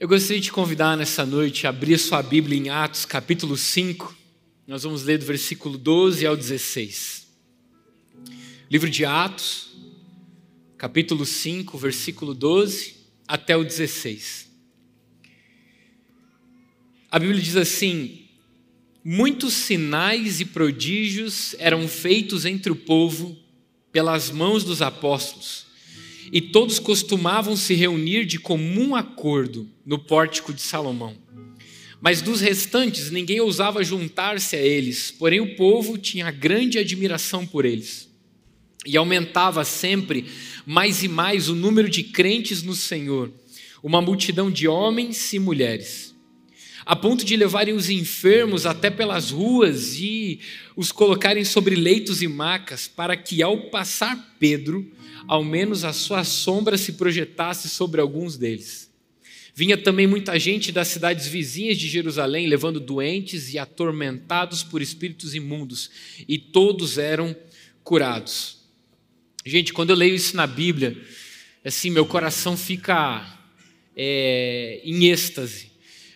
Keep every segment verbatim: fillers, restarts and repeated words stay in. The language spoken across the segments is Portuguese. Eu gostaria de te convidar nessa noite a abrir sua Bíblia em Atos, capítulo cinco. Nós vamos ler do versículo doze ao dezesseis. Livro de Atos, capítulo cinco, versículo doze até o dezesseis. A Bíblia diz assim: muitos sinais e prodígios eram feitos entre o povo pelas mãos dos apóstolos. E todos costumavam se reunir de comum acordo no pórtico de Salomão. Mas dos restantes, ninguém ousava juntar-se a eles, porém o povo tinha grande admiração por eles. E aumentava sempre mais e mais o número de crentes no Senhor, uma multidão de homens e mulheres, a ponto de levarem os enfermos até pelas ruas e os colocarem sobre leitos e macas, para que ao passar Pedro, ao menos a sua sombra se projetasse sobre alguns deles. Vinha também muita gente das cidades vizinhas de Jerusalém, levando doentes e atormentados por espíritos imundos, e todos eram curados. Gente, quando eu leio isso na Bíblia, assim, meu coração fica é, em êxtase,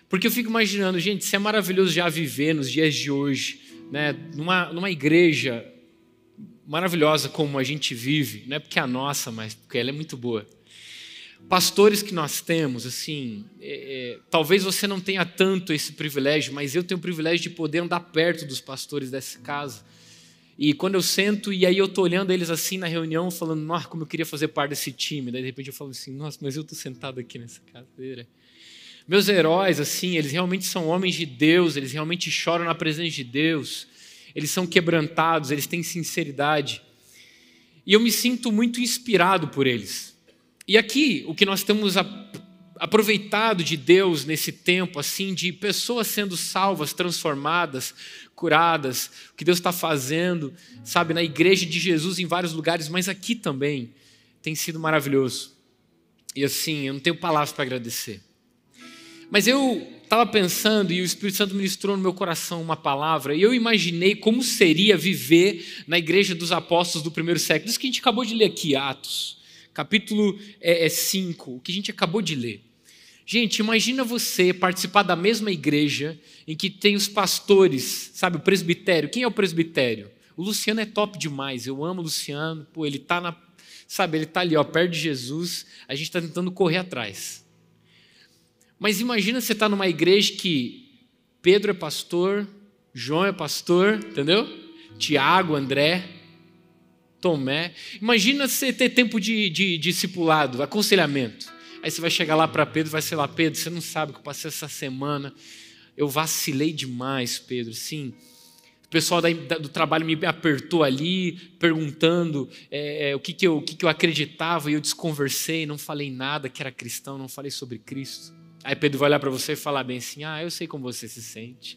porque eu fico imaginando, gente, isso é maravilhoso já viver nos dias de hoje, né? numa, numa igreja maravilhosa como a gente vive, não é porque é a nossa, mas porque ela é muito boa. Pastores que nós temos, assim, é, é, talvez você não tenha tanto esse privilégio, mas eu tenho o privilégio de poder andar perto dos pastores dessa casa. E quando eu sento, e aí eu tô olhando eles assim na reunião, falando, nossa, como eu queria fazer parte desse time. Daí de repente eu falo assim, nossa, mas eu tô sentado aqui nessa cadeira. Meus heróis, assim, eles realmente são homens de Deus, eles realmente choram na presença de Deus. Eles são quebrantados, eles têm sinceridade. E eu me sinto muito inspirado por eles. E aqui, o que nós temos aproveitado de Deus nesse tempo, assim, de pessoas sendo salvas, transformadas, curadas, o que Deus está fazendo, sabe, na igreja de Jesus em vários lugares, mas aqui também tem sido maravilhoso. E assim, eu não tenho palavras para agradecer. Mas eu... estava pensando e o Espírito Santo ministrou no meu coração uma palavra e eu imaginei como seria viver na igreja dos apóstolos do primeiro século. Isso que a gente acabou de ler aqui, Atos, capítulo cinco, o que a gente acabou de ler. Gente, imagina você participar da mesma igreja em que tem os pastores, sabe, o presbitério. Quem é o presbitério? O Luciano é top demais, eu amo o Luciano, pô, ele tá na, sabe, ele tá ali, ó, perto de Jesus, a gente está tentando correr atrás. Mas imagina você estar numa igreja que Pedro é pastor, João é pastor, entendeu? Tiago, André, Tomé. Imagina você ter tempo de, de, de discipulado, aconselhamento. Aí você vai chegar lá para Pedro e vai ser lá, Pedro, você não sabe o que eu passei essa semana. Eu vacilei demais, Pedro, sim. O pessoal da, do trabalho me apertou ali, perguntando é, o, que que eu, o que que eu acreditava e eu desconversei, não falei nada que era cristão, não falei sobre Cristo. Aí Pedro vai olhar para você e falar bem assim, ah, eu sei como você se sente.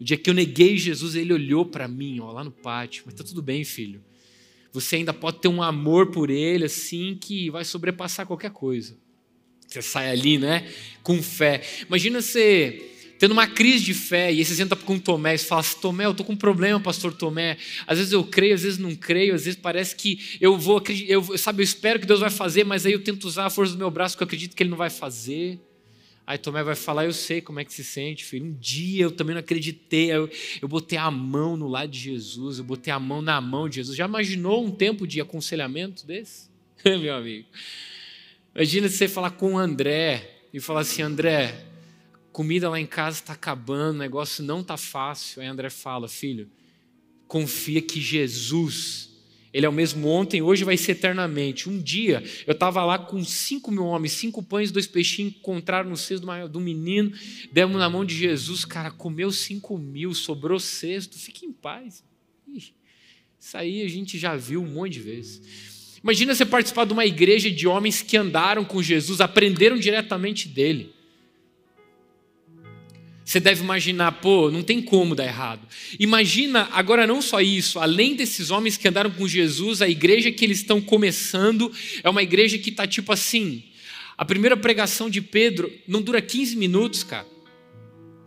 No dia que eu neguei Jesus, ele olhou para mim, ó, lá no pátio, mas tá tudo bem, filho. Você ainda pode ter um amor por ele, assim, que vai sobrepassar qualquer coisa. Você sai ali, né, com fé. Imagina você tendo uma crise de fé, e aí você senta com Tomé e fala assim, Tomé, eu tô com um problema, pastor Tomé. Às vezes eu creio, às vezes não creio, às vezes parece que eu vou, eu, sabe, eu espero que Deus vai fazer, mas aí eu tento usar a força do meu braço, porque eu acredito que ele não vai fazer. Aí Tomé vai falar, eu sei como é que se sente, filho. Um dia eu também não acreditei, eu, eu botei a mão no lado de Jesus, eu botei a mão na mão de Jesus. Já imaginou um tempo de aconselhamento desse? Meu amigo. Imagina você falar com o André e falar assim, André, comida lá em casa está acabando, o negócio não está fácil. Aí André fala, filho, confia que Jesus... Ele é o mesmo ontem, hoje vai ser eternamente. Um dia, eu estava lá com cinco mil homens, cinco pães, dois peixinhos, encontraram no cesto do menino, demos na mão de Jesus, cara, comeu cinco mil, sobrou cesto, fique em paz. Ih, isso aí a gente já viu um monte de vezes. Imagina você participar de uma igreja de homens que andaram com Jesus, aprenderam diretamente dele. Você deve imaginar, pô, não tem como dar errado. Imagina, agora não só isso, além desses homens que andaram com Jesus, a igreja que eles estão começando é uma igreja que está tipo assim, a primeira pregação de Pedro não dura quinze minutos, cara.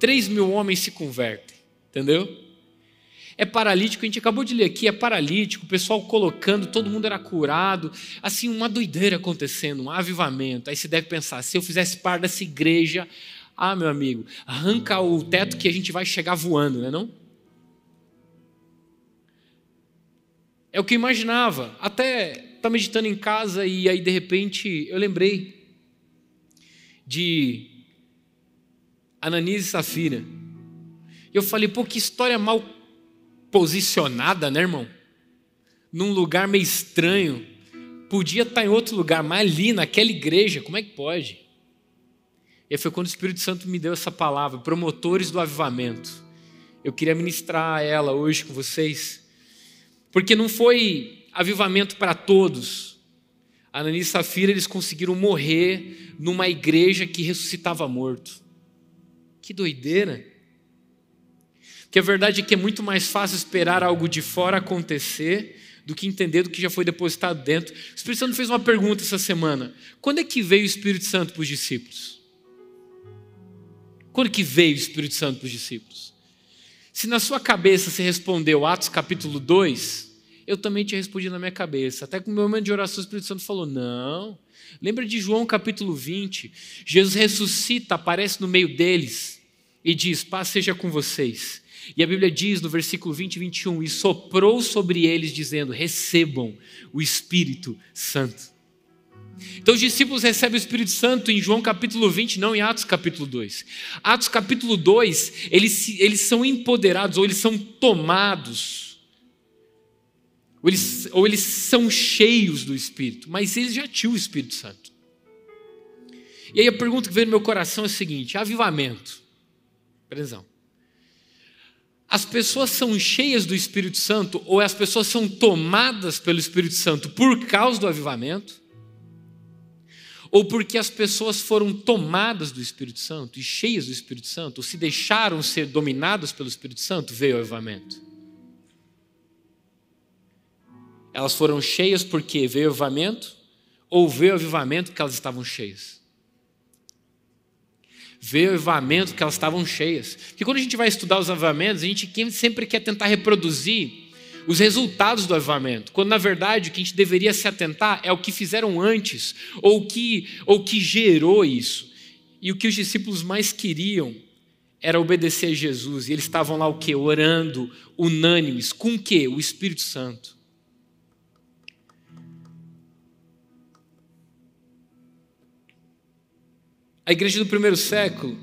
três mil homens se convertem, entendeu? é paralítico, a gente acabou de ler aqui, é paralítico, o pessoal colocando, todo mundo era curado, assim, uma doideira acontecendo, um avivamento. Aí você deve pensar, se eu fizesse parte dessa igreja, ah, meu amigo, arranca o teto que a gente vai chegar voando, não é não? É o que eu imaginava, até estava meditando em casa e aí de repente eu lembrei de Ananias e Safira. Eu falei, pô, que história mal posicionada, né, irmão? Num lugar meio estranho, podia estar em outro lugar, mas ali naquela igreja, como é que pode? E foi quando o Espírito Santo me deu essa palavra, promotores do avivamento. Eu queria ministrar ela hoje com vocês, porque não foi avivamento para todos. Ananias e Safira, eles conseguiram morrer numa igreja que ressuscitava morto. Que doideira! Porque a verdade é que é muito mais fácil esperar algo de fora acontecer do que entender do que já foi depositado dentro. O Espírito Santo fez uma pergunta essa semana. Quando é que veio o Espírito Santo para os discípulos? Quando é que veio o Espírito Santo para os discípulos? Se na sua cabeça você respondeu Atos capítulo dois, eu também tinha respondido na minha cabeça. Até que no meu momento de oração o Espírito Santo falou, não. Lembra de João capítulo vinte? Jesus ressuscita, aparece no meio deles e diz, paz seja com vocês. E a Bíblia diz no versículo vinte e vinte e um, e soprou sobre eles dizendo, recebam o Espírito Santo. Então os discípulos recebem o Espírito Santo em João capítulo vinte, não em Atos capítulo dois. Atos capítulo dois, eles, eles são empoderados, ou eles são tomados, ou eles, ou eles são cheios do Espírito, mas eles já tinham o Espírito Santo. E aí a pergunta que veio no meu coração é a seguinte, avivamento, atenção. As pessoas são cheias do Espírito Santo ou as pessoas são tomadas pelo Espírito Santo por causa do avivamento? Ou porque as pessoas foram tomadas do Espírito Santo e cheias do Espírito Santo ou se deixaram ser dominadas pelo Espírito Santo, veio o avivamento? Elas foram cheias porque veio o avivamento ou veio o avivamento porque elas estavam cheias? Veio o avivamento que elas estavam cheias. Porque quando a gente vai estudar os avivamentos, a gente sempre quer tentar reproduzir os resultados do avivamento, quando na verdade o que a gente deveria se atentar é o que fizeram antes, ou que, o que gerou isso. E o que os discípulos mais queriam era obedecer a Jesus. E eles estavam lá o quê? Orando, unânimes. Com o quê? O Espírito Santo. A igreja do primeiro século,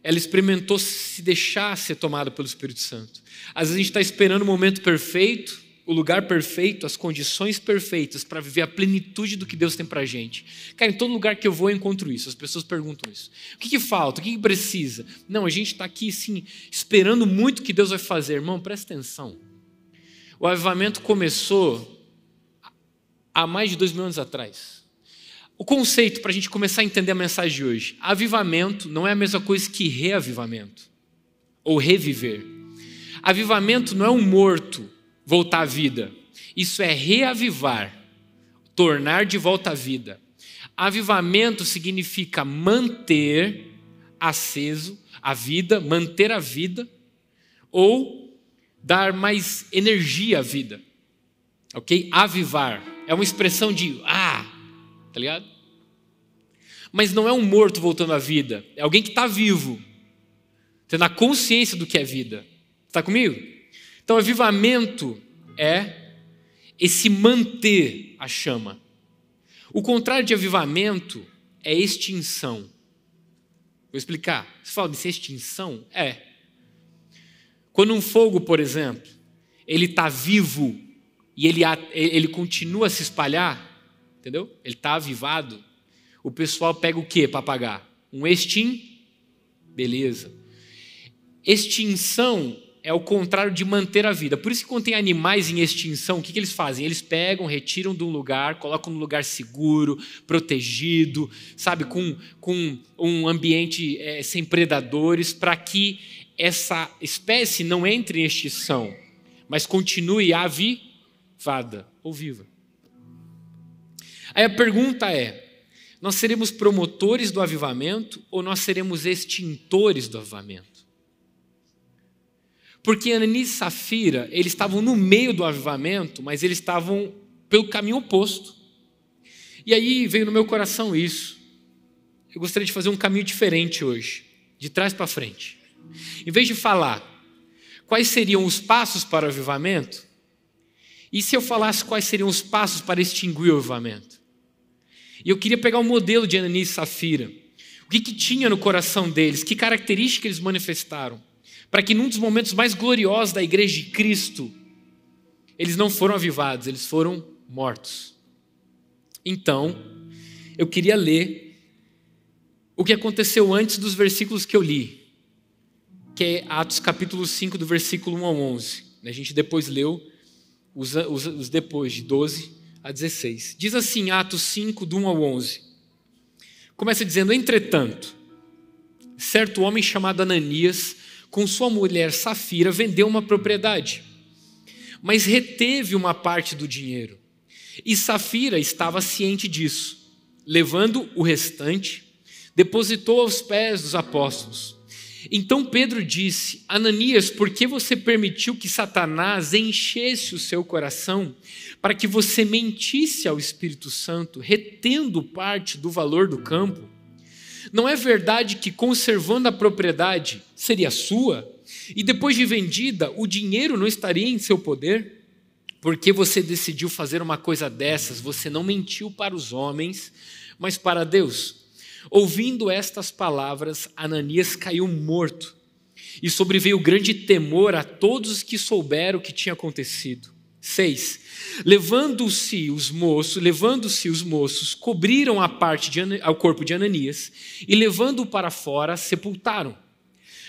ela experimentou se deixar ser tomada pelo Espírito Santo. Às vezes a gente está esperando o momento perfeito, o lugar perfeito, as condições perfeitas para viver a plenitude do que Deus tem para a gente. Cara, em todo lugar que eu vou eu encontro isso, as pessoas perguntam isso. O que, que falta? O que, que precisa? Não, a gente está aqui sim, esperando muito o que Deus vai fazer. Irmão, presta atenção. O avivamento começou há mais de dois mil anos atrás. O conceito para a gente começar a entender a mensagem de hoje. Avivamento não é a mesma coisa que reavivamento ou reviver. Avivamento não é um morto voltar à vida. Isso é reavivar, tornar de volta à vida. Avivamento significa manter aceso a vida, manter a vida ou dar mais energia à vida. Ok? Avivar é uma expressão de ah, tá ligado? Mas não é um morto voltando à vida. É alguém que está vivo. Tendo a consciência do que é vida. Está comigo? Então, avivamento é esse manter a chama. O contrário de avivamento é extinção. Vou explicar. Você fala de extinção? É. Quando um fogo, por exemplo, ele está vivo e ele, ele continua a se espalhar, entendeu? Ele está avivado. O pessoal pega o quê para apagar? Um extin? Beleza. Extinção é o contrário de manter a vida. Por isso que quando tem animais em extinção, o que, que eles fazem? Eles pegam, retiram de um lugar, colocam num lugar seguro, protegido, sabe? Com, com um ambiente é, sem predadores, para que essa espécie não entre em extinção, mas continue avivada ou viva. Aí a pergunta é, nós seremos promotores do avivamento ou nós seremos extintores do avivamento? Porque Ananias e Safira, eles estavam no meio do avivamento, mas eles estavam pelo caminho oposto. E aí veio no meu coração isso. Eu gostaria de fazer um caminho diferente hoje, de trás para frente. Em vez de falar quais seriam os passos para o avivamento, e se eu falasse quais seriam os passos para extinguir o avivamento? E eu queria pegar o modelo de Ananias e Safira. O que, que tinha no coração deles? Que características eles manifestaram? Para que num dos momentos mais gloriosos da Igreja de Cristo, eles não foram avivados, eles foram mortos. Então, eu queria ler o que aconteceu antes dos versículos que eu li, que é Atos capítulo cinco, do versículo um ao onze. A gente depois leu os, os, os depois, de doze a dezesseis. Diz assim, Atos cinco, do um ao onze. Começa dizendo, entretanto, certo homem chamado Ananias, com sua mulher Safira, vendeu uma propriedade, mas reteve uma parte do dinheiro. E Safira estava ciente disso. Levando o restante, depositou aos pés dos apóstolos. Então Pedro disse, Ananias, por que você permitiu que Satanás enchesse o seu coração para que você mentisse ao Espírito Santo, retendo parte do valor do campo? Não é verdade que, conservando a propriedade, seria sua? E depois de vendida, o dinheiro não estaria em seu poder? Porque você decidiu fazer uma coisa dessas, você não mentiu para os homens, mas para Deus. Ouvindo estas palavras, Ananias caiu morto, e sobreveio grande temor a todos os que souberam o que tinha acontecido. seis. Levando-se os moços, levando-se os moços, cobriram a parte de, ao corpo de Ananias e, levando-o para fora, sepultaram.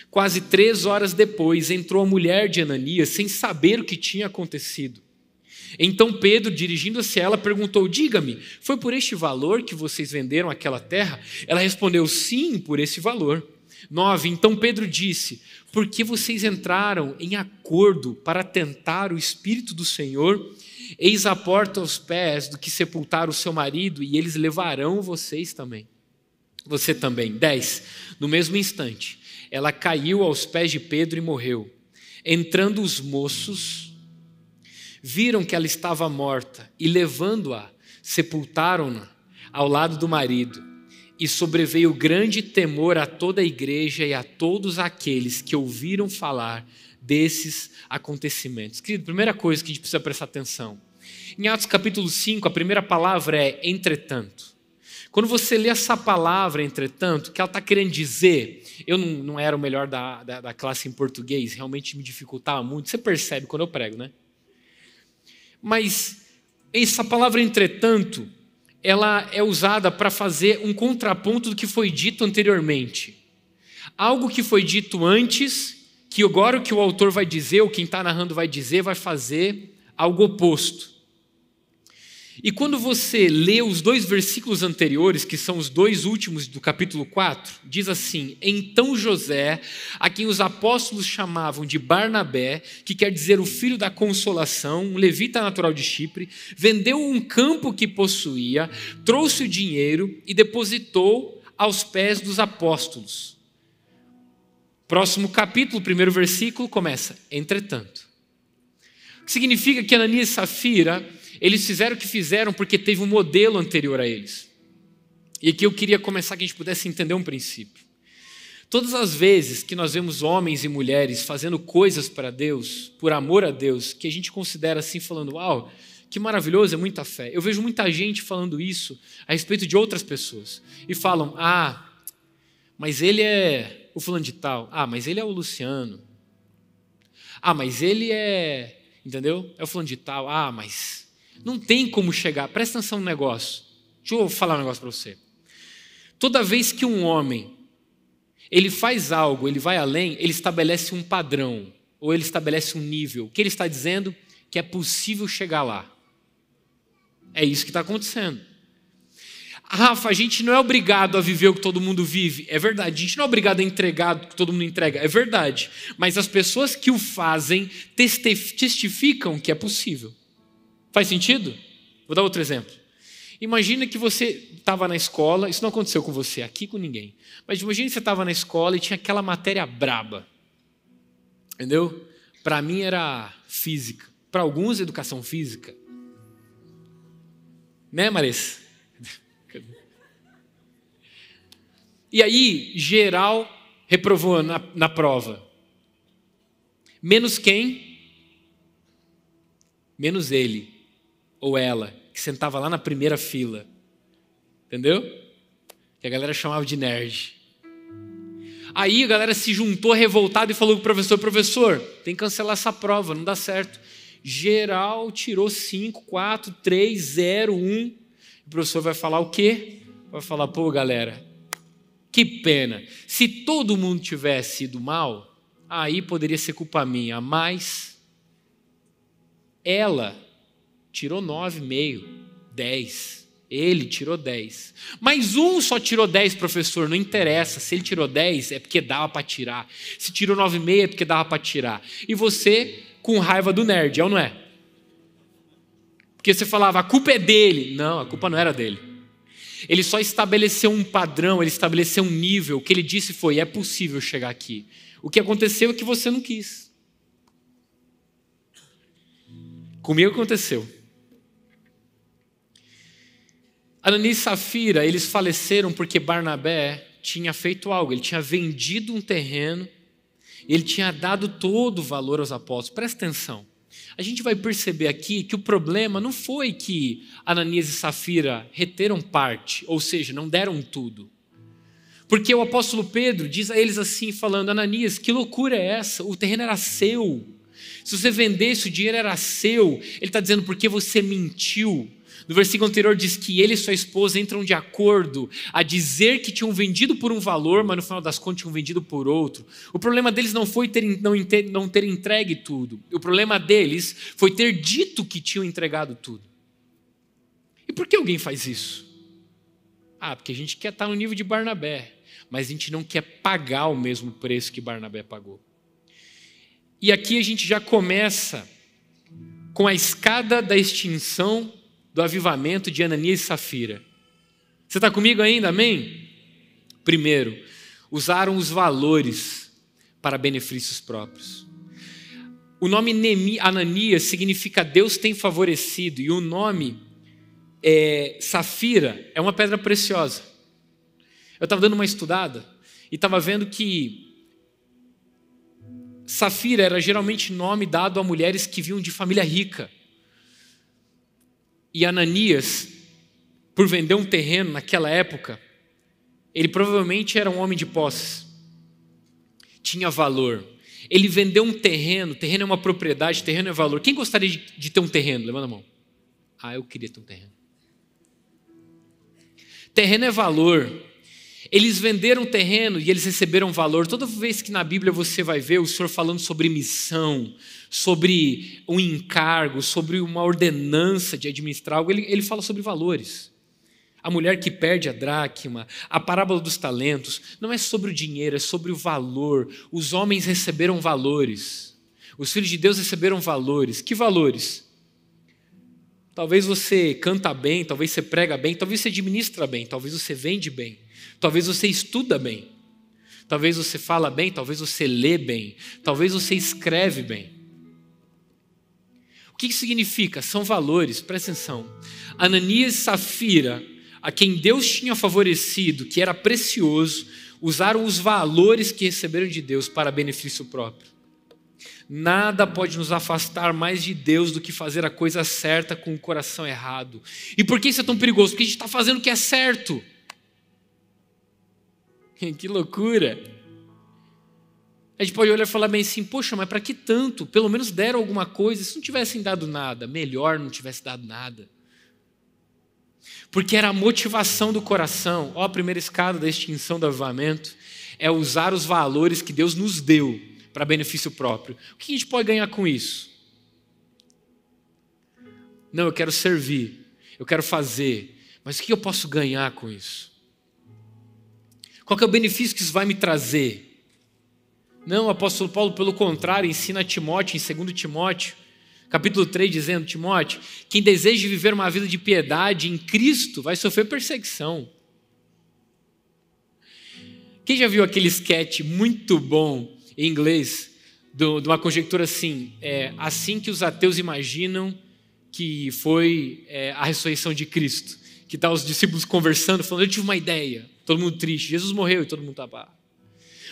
Quase três horas depois, entrou a mulher de Ananias sem saber o que tinha acontecido. Então Pedro, dirigindo-se a ela, perguntou, diga-me, foi por este valor que vocês venderam aquela terra? Ela respondeu, sim, por esse valor. nove. Então Pedro disse, por que vocês entraram em acordo para tentar o Espírito do Senhor? Eis a porta aos pés do que sepultar o seu marido, e eles levarão vocês também. Você também. dez. No mesmo instante, ela caiu aos pés de Pedro e morreu. Entrando os moços, viram que ela estava morta, e levando-a, sepultaram-na ao lado do marido. E sobreveio grande temor a toda a igreja e a todos aqueles que ouviram falar desses acontecimentos. Querido, primeira coisa que a gente precisa prestar atenção. Em Atos capítulo cinco, a primeira palavra é entretanto. Quando você lê essa palavra, entretanto, o que ela está querendo dizer? Eu não, não era o melhor da, da, da classe em português, realmente me dificultava muito. Você percebe quando eu prego, né? Mas essa palavra entretanto, ela é usada para fazer um contraponto do que foi dito anteriormente. Algo que foi dito antes, que agora o que o autor vai dizer, ou quem está narrando vai dizer, vai fazer algo oposto. E quando você lê os dois versículos anteriores, que são os dois últimos do capítulo quatro, diz assim, então José, a quem os apóstolos chamavam de Barnabé, que quer dizer o filho da consolação, um levita natural de Chipre, vendeu um campo que possuía, trouxe o dinheiro e depositou aos pés dos apóstolos. Próximo capítulo, primeiro versículo, começa, entretanto. O que significa que Ananias e Safira, eles fizeram o que fizeram porque teve um modelo anterior a eles. E aqui eu queria começar que a gente pudesse entender um princípio. Todas as vezes que nós vemos homens e mulheres fazendo coisas para Deus, por amor a Deus, que a gente considera assim, falando, uau, que maravilhoso, é muita fé. Eu vejo muita gente falando isso a respeito de outras pessoas. E falam, ah, mas ele é o fulano de tal. Ah, mas ele é o Luciano. Ah, mas ele é, entendeu? É o fulano de tal. Ah, mas... Não tem como chegar. Presta atenção no negócio. Deixa eu falar um negócio para você. Toda vez que um homem ele faz algo, ele vai além, ele estabelece um padrão, ou ele estabelece um nível. O que ele está dizendo? Que é possível chegar lá. É isso que está acontecendo. Rafa, a gente não é obrigado a viver o que todo mundo vive. É verdade. A gente não é obrigado a entregar o que todo mundo entrega. É verdade. Mas as pessoas que o fazem testificam que é possível. Faz sentido? Vou dar outro exemplo. Imagina que você estava na escola, isso não aconteceu com você, aqui com ninguém, mas imagina que você estava na escola e tinha aquela matéria braba, entendeu? Para mim era física. Para alguns, educação física. Né, Maris? E aí, geral reprovou na, na prova. Menos quem? Menos ele ou ela, que sentava lá na primeira fila. Entendeu? Que a galera chamava de nerd. Aí a galera se juntou revoltada e falou pro professor: professor, tem que cancelar essa prova, não dá certo. Geral tirou cinco, quatro, três, zero, um. O professor vai falar o quê? Vai falar: pô, galera, que pena. Se todo mundo tivesse ido mal, aí poderia ser culpa minha, mas ela tirou nove vírgula cinco, dez. Ele tirou dez. Mas um só tirou dez, professor, não interessa. Se ele tirou dez, é porque dava para tirar. Se tirou nove vírgula cinco, é porque dava para tirar. E você... com raiva do nerd, é ou não é? Porque você falava: a culpa é dele. Não, a culpa não era dele. Ele só estabeleceu um padrão, ele estabeleceu um nível. O que ele disse foi: é possível chegar aqui. O que aconteceu é que você não quis. Comigo aconteceu. Ananias e Safira, eles faleceram porque Barnabé tinha feito algo. Ele tinha vendido um terreno. Ele tinha dado todo o valor aos apóstolos. Presta atenção. A gente vai perceber aqui que o problema não foi que Ananias e Safira reteram parte, ou seja, não deram tudo. Porque o apóstolo Pedro diz a eles assim, falando: Ananias, que loucura é essa? O terreno era seu. Se você vendesse, o dinheiro era seu. Ele está dizendo: porque você mentiu. No versículo anterior diz que ele e sua esposa entram de acordo a dizer que tinham vendido por um valor, mas no final das contas tinham vendido por outro. O problema deles não foi ter, não, ter, não ter entregue tudo. O problema deles foi ter dito que tinham entregado tudo. E por que alguém faz isso? Ah, porque a gente quer estar no nível de Barnabé, mas a gente não quer pagar o mesmo preço que Barnabé pagou. E aqui a gente já começa com a escada da extinção do avivamento de Ananias e Safira. Você está comigo ainda, amém? Primeiro, usaram os valores para benefícios próprios. O nome Ananias significa Deus tem favorecido, e o nome é, Safira é uma pedra preciosa. Eu estava dando uma estudada e estava vendo que Safira era geralmente nome dado a mulheres que vinham de família rica. E Ananias, por vender um terreno naquela época, ele provavelmente era um homem de posses. Tinha valor. Ele vendeu um terreno. Terreno é uma propriedade, terreno é valor. Quem gostaria de, de ter um terreno? Levanta a mão. Ah, eu queria ter um terreno. Terreno é valor. Eles venderam terreno e eles receberam valor. Toda vez que na Bíblia você vai ver o Senhor falando sobre missão, sobre um encargo, sobre uma ordenança de administrar algo, ele, ele fala sobre valores. A mulher que perde a dracma, a parábola dos talentos, não é sobre o dinheiro, é sobre o valor. Os homens receberam valores. Os filhos de Deus receberam valores. Que valores? Talvez você canta bem, talvez você prega bem, talvez você administra bem, talvez você vende bem, talvez você estuda bem, talvez você fala bem, talvez você lê bem, talvez você escreve bem. O que isso significa? São valores, presta atenção. Ananias e Safira, a quem Deus tinha favorecido, que era precioso, usaram os valores que receberam de Deus para benefício próprio. Nada pode nos afastar mais de Deus do que fazer a coisa certa com o coração errado. E por que isso é tão perigoso? Porque a gente está fazendo o que é certo. Que loucura. A gente pode olhar e falar bem assim: poxa, mas para que tanto? Pelo menos deram alguma coisa. Se não tivessem dado nada, melhor não tivesse dado nada. Porque era a motivação do coração. Ó, a primeira escada da extinção do avivamento é usar os valores que Deus nos deu para benefício próprio. O que a gente pode ganhar com isso? Não, eu quero servir, eu quero fazer, mas o que eu posso ganhar com isso? Qual que é o benefício que isso vai me trazer? Não, o apóstolo Paulo, pelo contrário, ensina a Timóteo, em dois Timóteo, capítulo três, dizendo: Timóteo, quem deseja viver uma vida de piedade em Cristo vai sofrer perseguição. Quem já viu aquele sketch muito bom em inglês, do, de uma conjectura assim, é, assim que os ateus imaginam que foi é, a ressurreição de Cristo, que está os discípulos conversando, falando, eu tive uma ideia, todo mundo triste, Jesus morreu e todo mundo está pá.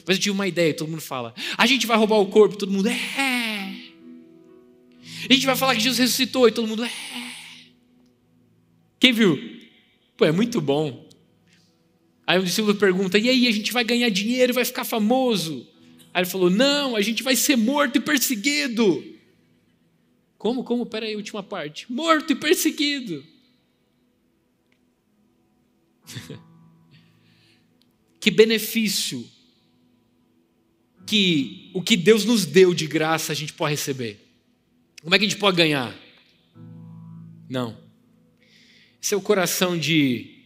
Mas eu tive uma ideia, todo mundo fala, a gente vai roubar o corpo, todo mundo é. A gente vai falar que Jesus ressuscitou e todo mundo é. Quem viu? Pô, é muito bom. Aí o discípulo pergunta, e aí, a gente vai ganhar dinheiro e vai ficar famoso? Aí ele falou, não, a gente vai ser morto e perseguido. Como, como? Pera aí, última parte. Morto e perseguido. Que benefício que o que Deus nos deu de graça a gente pode receber. Como é que a gente pode ganhar? Não. Esse é o coração de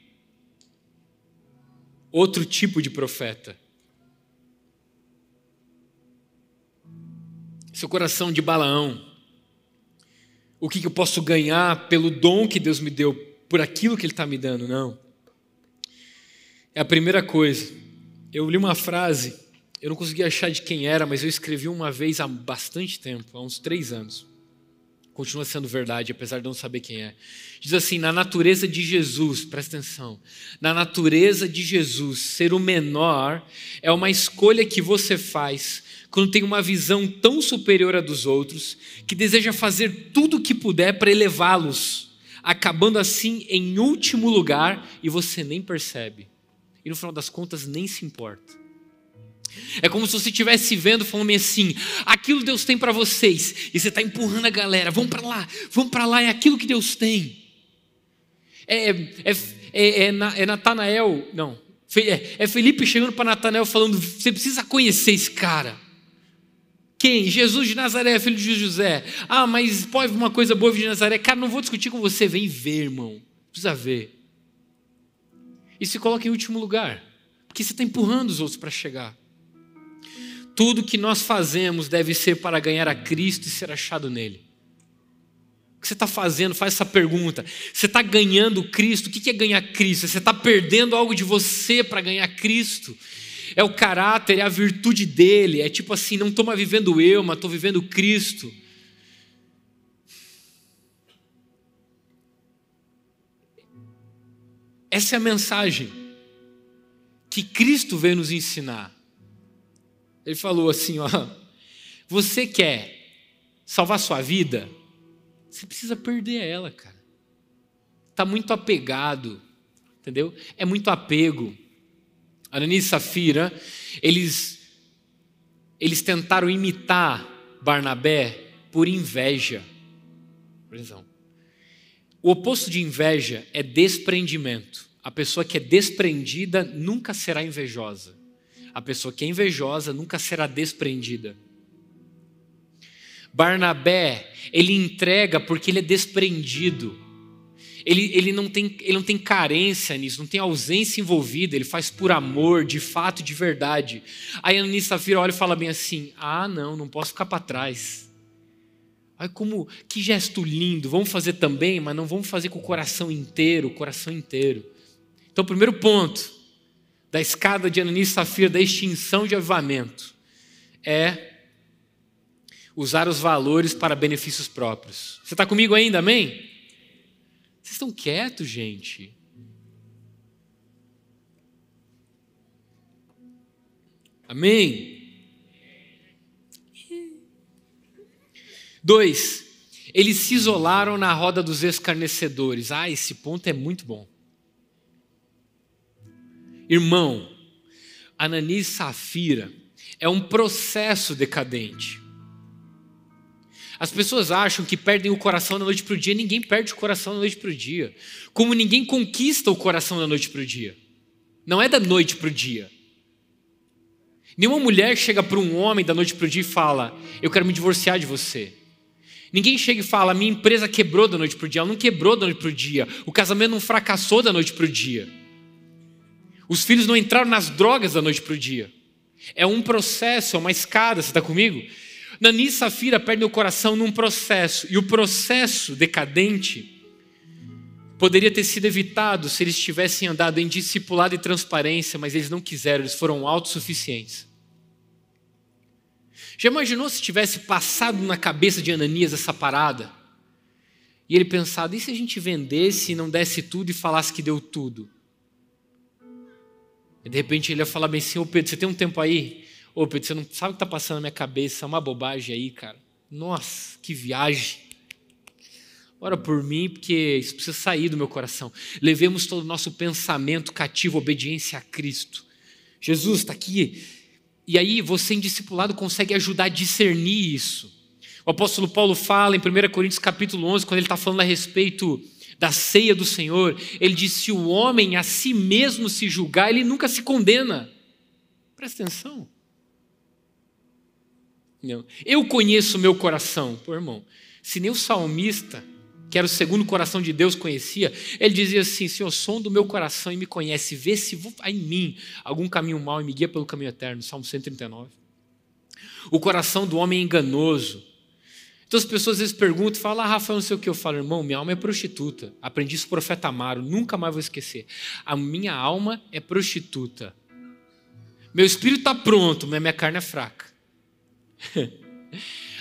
outro tipo de profeta. Esse é o coração de Balaão. O que eu posso ganhar pelo dom que Deus me deu, por aquilo que Ele está me dando? Não. É a primeira coisa. Eu li uma frase, eu não consegui achar de quem era, mas eu escrevi uma vez há bastante tempo, há uns três anos. Continua sendo verdade, apesar de não saber quem é. Diz assim, na natureza de Jesus, presta atenção, na natureza de Jesus, ser o menor é uma escolha que você faz quando tem uma visão tão superior à dos outros que deseja fazer tudo o que puder para elevá-los, acabando assim em último lugar e você nem percebe. E no final das contas nem se importa. É como se você estivesse vendo falando assim, aquilo Deus tem para vocês, e você está empurrando a galera, vamos para lá, vamos para lá, é aquilo que Deus tem. É, é, é, é, é Natanael, não, é Felipe chegando para Natanael falando, você precisa conhecer esse cara. Quem? Jesus de Nazaré, filho de José. Ah, mas pode uma coisa boa vir de Nazaré. Cara, não vou discutir com você, vem ver, irmão, precisa ver. E se coloca em último lugar, porque você está empurrando os outros para chegar. Tudo que nós fazemos deve ser para ganhar a Cristo e ser achado nele. O que você está fazendo? Faz essa pergunta. Você está ganhando Cristo? O que é ganhar Cristo? Você está perdendo algo de você para ganhar Cristo? É o caráter, é a virtude dele. É tipo assim, não estou mais vivendo eu, mas estou vivendo Cristo. Essa é a mensagem que Cristo veio nos ensinar. Ele falou assim, ó, você quer salvar sua vida? Você precisa perder ela, cara. Está muito apegado, entendeu? É muito apego. Ananias e Safira, eles, eles tentaram imitar Barnabé por inveja. O oposto de inveja é desprendimento. A pessoa que é desprendida nunca será invejosa. A pessoa que é invejosa nunca será desprendida. Barnabé, ele entrega porque ele é desprendido. Ele, ele, não tem, ele não tem carência nisso, não tem ausência envolvida, ele faz por amor, de fato, de verdade. Aí a Ananias e Safira olha e fala bem assim, ah não, não posso ficar para trás. Olha como, que gesto lindo, vamos fazer também, mas não vamos fazer com o coração inteiro, o coração inteiro. Então, primeiro ponto, da escada de Ananias e Safira, da extinção de avivamento, é usar os valores para benefícios próprios. Você está comigo ainda, amém? Vocês estão quietos, gente? Amém? Dois, eles se isolaram na roda dos escarnecedores. Ah, esse ponto é muito bom. Irmão, Ananias e Safira é um processo decadente. As pessoas acham que perdem o coração da noite para o dia. Ninguém perde o coração da noite para o dia. Como ninguém conquista o coração da noite para o dia. Não é da noite para o dia. Nenhuma mulher chega para um homem da noite para o dia e fala, eu quero me divorciar de você. Ninguém chega e fala, minha empresa quebrou da noite para o dia. Ela não quebrou da noite para o dia. O casamento não fracassou da noite para o dia. Os filhos não entraram nas drogas da noite para o dia. É um processo, é uma escada, você está comigo? Ananias e Safira perdem o coração num processo. E o processo decadente poderia ter sido evitado se eles tivessem andado em discipulado e transparência, mas eles não quiseram, eles foram autossuficientes. Já imaginou se tivesse passado na cabeça de Ananias essa parada? E ele pensava, e se a gente vendesse e não desse tudo e falasse que deu tudo? E de repente ele ia falar bem assim, ô Pedro, você tem um tempo aí? Ô Pedro, você não sabe o que está passando na minha cabeça, é uma bobagem aí, cara. Nossa, que viagem. Ora por mim, porque isso precisa sair do meu coração. Levemos todo o nosso pensamento cativo, obediência a Cristo. Jesus está aqui. E aí você, em discipulado, consegue ajudar a discernir isso. O apóstolo Paulo fala em primeira Coríntios capítulo onze, quando ele está falando a respeito da ceia do Senhor, ele diz, se o homem a si mesmo se julgar, ele nunca se condena. Presta atenção. Não. Eu conheço o meu coração. Pô, irmão, se nem o salmista, que era o segundo coração de Deus, conhecia, ele dizia assim, Senhor, sonda o meu coração e me conhece, vê se vou em mim algum caminho mau e me guia pelo caminho eterno, Salmo cento e trinta e nove. O coração do homem é enganoso. Então as pessoas às vezes perguntam, falam, ah, Rafael, não sei o que, eu falo, irmão, minha alma é prostituta, aprendi isso do profeta Amaro, nunca mais vou esquecer, a minha alma é prostituta, meu espírito está pronto, mas minha carne é fraca.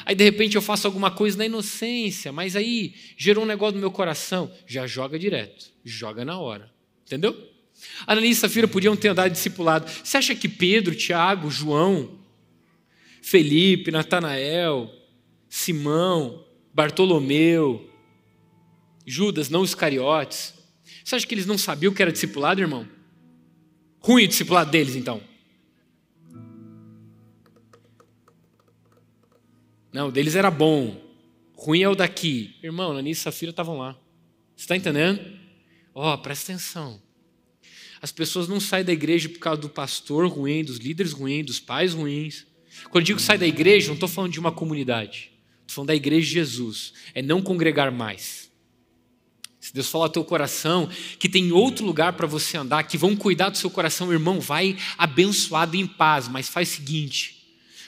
Aí de repente eu faço alguma coisa na inocência, mas aí gerou um negócio no meu coração, já joga direto, joga na hora, entendeu? Ananias e Safira podiam ter andado discipulado. Você acha que Pedro, Tiago, João, Felipe, Natanael, Simão, Bartolomeu, Judas, não os Iscariotes, você acha que eles não sabiam que era discipulado, irmão? Ruim o discipulado deles, então. Não, deles era bom, ruim é o daqui. Irmão, Ananias e Safira estavam lá. Você está entendendo? Ó, oh, presta atenção. As pessoas não saem da igreja por causa do pastor ruim, dos líderes ruins, dos pais ruins. Quando eu digo sai da igreja, não estou falando de uma comunidade. Estou falando da igreja de Jesus. É não congregar mais. Se Deus falar ao teu coração que tem outro lugar para você andar, que vão cuidar do seu coração, irmão, vai abençoado e em paz. Mas faz o seguinte...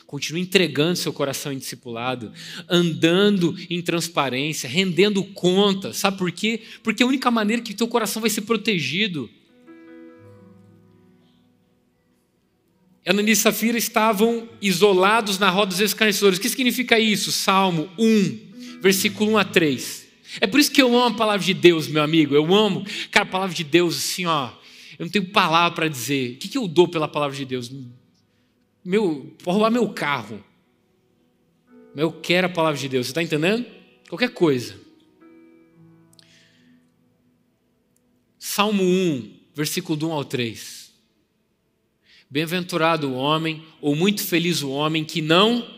Continue entregando seu coração em discipulado, andando em transparência, rendendo conta. Sabe por quê? Porque é a única maneira que teu coração vai ser protegido. Ananias e Safira estavam isolados na roda dos escarnecedores. O que significa isso? Salmo um, versículo um a três. É por isso que eu amo a palavra de Deus, meu amigo. Eu amo, cara, a palavra de Deus, assim, ó. Eu não tenho palavra para dizer. O que eu dou pela palavra de Deus? Meu, vou roubar meu carro, mas eu quero a palavra de Deus, você está entendendo? Qualquer coisa. Salmo um, versículo do um ao três. Bem-aventurado o homem, ou muito feliz o homem, que não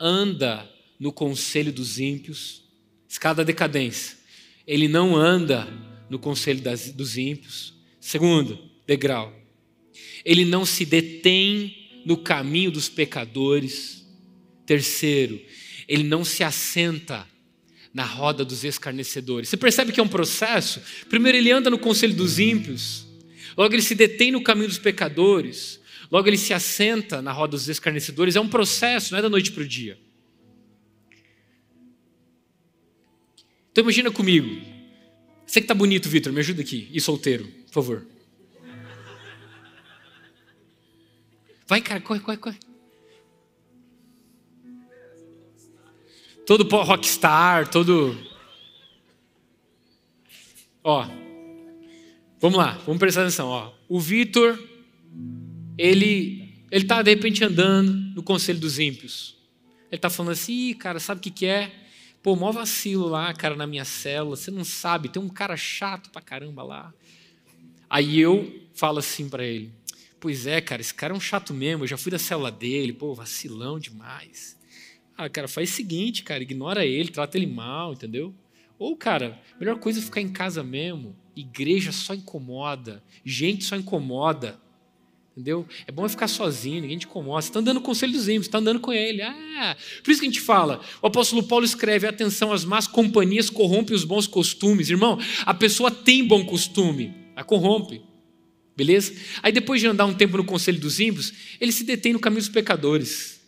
anda no conselho dos ímpios. Escada decadência. Ele não anda no conselho das, dos ímpios. Segundo degrau. Ele não se detém no caminho dos pecadores. Terceiro, ele não se assenta na roda dos escarnecedores. Você percebe que é um processo? Primeiro ele anda no conselho dos ímpios, logo ele se detém no caminho dos pecadores, logo ele se assenta na roda dos escarnecedores. É um processo, não é da noite para o dia. Então imagina comigo, você que está bonito, Vitor, me ajuda aqui, e solteiro, por favor. Vai, cara, corre, corre, corre. Todo rockstar, todo... Ó, vamos lá, vamos prestar atenção. Ó, o Vitor, ele ele tá de repente andando no conselho dos ímpios. Ele tá falando assim, ih, cara, sabe o que que é? Pô, mó vacilo lá, cara, na minha célula. Você não sabe, tem um cara chato pra caramba lá. Aí eu falo assim pra ele, pois é, cara, esse cara é um chato mesmo, eu já fui da célula dele, pô, vacilão demais. Ah, cara, faz o seguinte, cara, ignora ele, trata ele mal, entendeu? Ou, cara, melhor coisa é ficar em casa mesmo, igreja só incomoda, gente só incomoda, entendeu? É bom ficar sozinho, ninguém te incomoda, você está andando com o conselho dos ímpios, você está andando com ele, ah, por isso que a gente fala, o apóstolo Paulo escreve, atenção, as más companhias corrompem os bons costumes, irmão, a pessoa tem bom costume, a corrompe. Beleza? Aí depois de andar um tempo no conselho dos ímpios, ele se detém no caminho dos pecadores.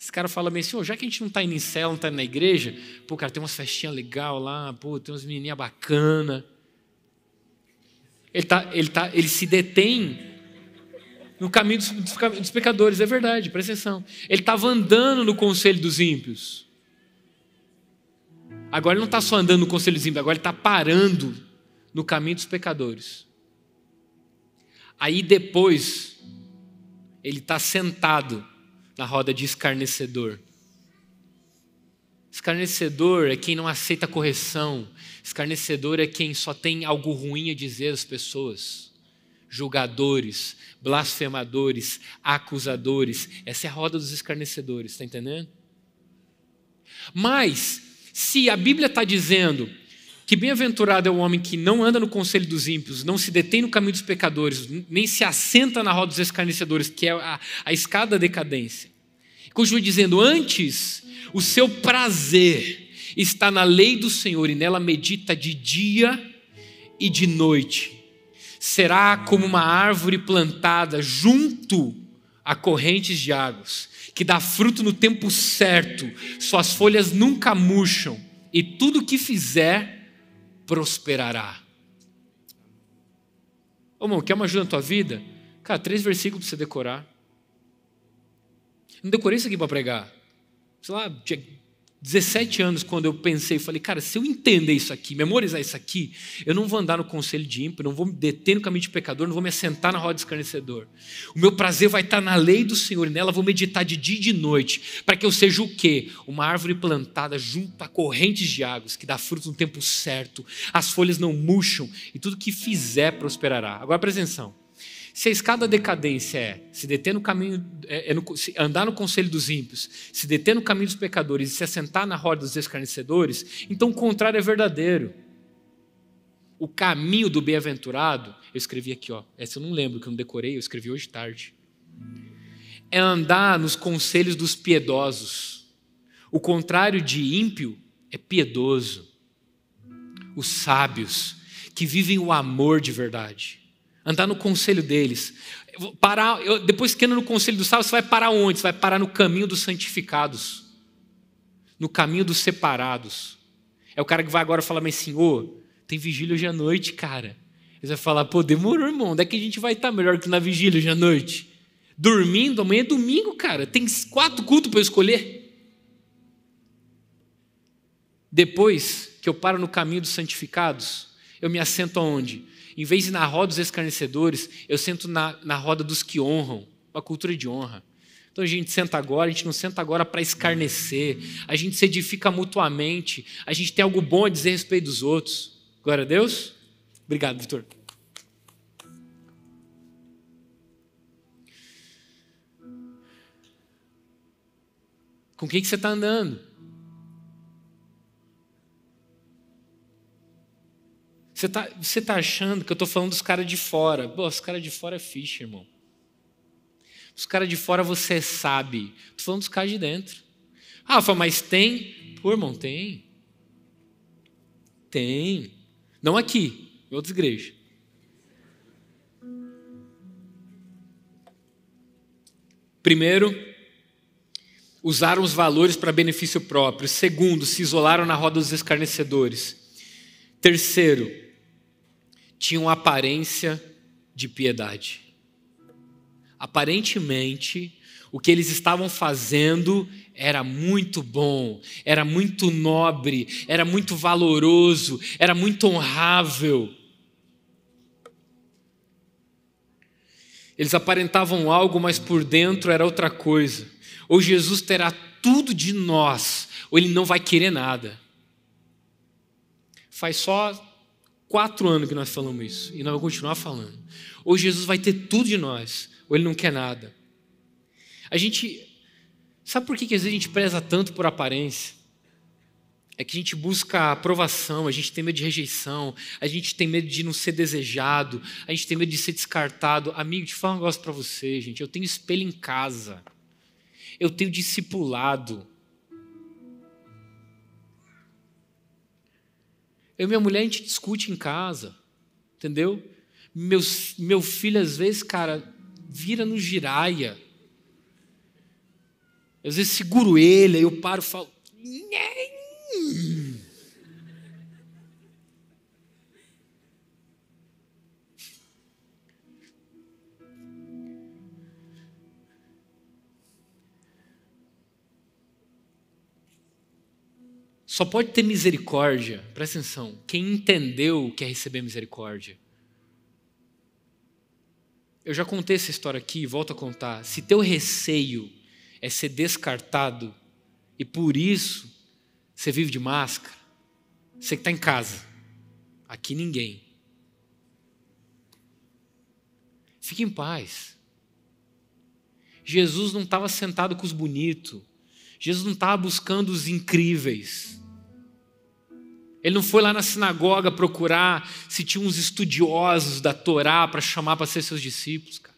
Esse cara fala bem assim, oh, já que a gente não está indo em cela, não está indo na igreja, pô, cara, tem umas festinhas legais lá, pô, tem umas menininhas bacanas. Ele, tá, ele, tá, ele se detém no caminho dos, dos pecadores. É verdade, presta atenção. Ele estava andando no conselho dos ímpios. Agora ele não está só andando no conselho dos ímpios, agora ele está parando no caminho dos pecadores. Aí depois, ele está sentado na roda de escarnecedor. Escarnecedor é quem não aceita correção. Escarnecedor é quem só tem algo ruim a dizer às pessoas. Julgadores, blasfemadores, acusadores. Essa é a roda dos escarnecedores, está entendendo? Mas, se a Bíblia está dizendo que bem-aventurado é o homem que não anda no conselho dos ímpios, não se detém no caminho dos pecadores, nem se assenta na roda dos escarnecedores, que é a, a escada da decadência. Continua dizendo, antes, o seu prazer está na lei do Senhor e nela medita de dia e de noite. Será como uma árvore plantada junto a correntes de águas, que dá fruto no tempo certo, suas folhas nunca murcham e tudo o que fizer prosperará. Ô, irmão, quer uma ajuda na tua vida? Cara, três versículos para você decorar. Eu não decorei isso aqui para pregar. Sei lá, tinha dezessete anos quando eu pensei e falei, cara, se eu entender isso aqui, memorizar isso aqui, eu não vou andar no conselho de ímpio, não vou me deter no caminho de pecador, não vou me assentar na roda de escarnecedor. O meu prazer vai estar na lei do Senhor e nela vou meditar de dia e de noite, para que eu seja o quê? Uma árvore plantada junto a correntes de águas, que dá fruto no tempo certo, as folhas não murcham e tudo que fizer prosperará. Agora presta atenção. Se a escada da decadência é se deter no caminho, é, é no, andar no conselho dos ímpios, se deter no caminho dos pecadores e se assentar na roda dos escarnecedores, então o contrário é verdadeiro. O caminho do bem-aventurado, eu escrevi aqui, ó, essa eu não lembro, que eu não decorei, eu escrevi hoje tarde, é andar nos conselhos dos piedosos. O contrário de ímpio é piedoso. Os sábios que vivem o amor de verdade. Andar no conselho deles. Parar, eu, depois que anda no conselho dos sábios, você vai parar onde? Você vai parar no caminho dos santificados. No caminho dos separados. É o cara que vai agora falar, mas Senhor, tem vigília hoje à noite, cara. Ele vai falar, pô, demorou, irmão. Onde é que a gente vai estar melhor que na vigília hoje à noite? Dormindo, amanhã é domingo, cara. Tem quatro cultos para eu escolher. Depois que eu paro no caminho dos santificados, eu me assento aonde? Em vez de na roda dos escarnecedores, eu sento na, na roda dos que honram, uma cultura de honra. Então a gente senta agora, a gente não senta agora para escarnecer, a gente se edifica mutuamente, a gente tem algo bom a dizer a respeito dos outros. Glória a Deus. Obrigado, Vitor. Com quem que você está andando? Você está você tá achando que eu estou falando dos caras de fora. Pô, os caras de fora é ficha, irmão. Os caras de fora você sabe. Estou falando dos caras de dentro. Ah, mas tem? Pô, irmão, tem. Tem. Não aqui, em outras igrejas. Primeiro, usaram os valores para benefício próprio. Segundo, se isolaram na roda dos escarnecedores. Terceiro, tinham aparência de piedade. Aparentemente, o que eles estavam fazendo era muito bom, era muito nobre, era muito valoroso, era muito honrável. Eles aparentavam algo, mas por dentro era outra coisa. Ou Jesus terá tudo de nós, ou ele não vai querer nada. Faz só quatro anos que nós falamos isso. E nós vamos continuar falando. Ou Jesus vai ter tudo de nós, ou ele não quer nada. A gente... Sabe por que, que às vezes a gente preza tanto por aparência? É que a gente busca aprovação, a gente tem medo de rejeição, a gente tem medo de não ser desejado, a gente tem medo de ser descartado. Amigo, deixa eu falar um negócio para você, gente. Eu tenho espelho em casa. Eu tenho discipulado. Eu e minha mulher, a gente discute em casa, entendeu? Meus, meu filho, às vezes, cara, vira no giraia. Às vezes seguro ele, aí eu paro e falo... Só pode ter misericórdia, presta atenção, quem entendeu o que é receber misericórdia. Eu já contei essa história aqui, volto a contar. Se teu receio é ser descartado e por isso você vive de máscara, você que está em casa, aqui ninguém. Fique em paz. Jesus não estava sentado com os bonitos. Jesus não estava buscando os incríveis. Ele não foi lá na sinagoga procurar se tinha uns estudiosos da Torá para chamar para ser seus discípulos, cara.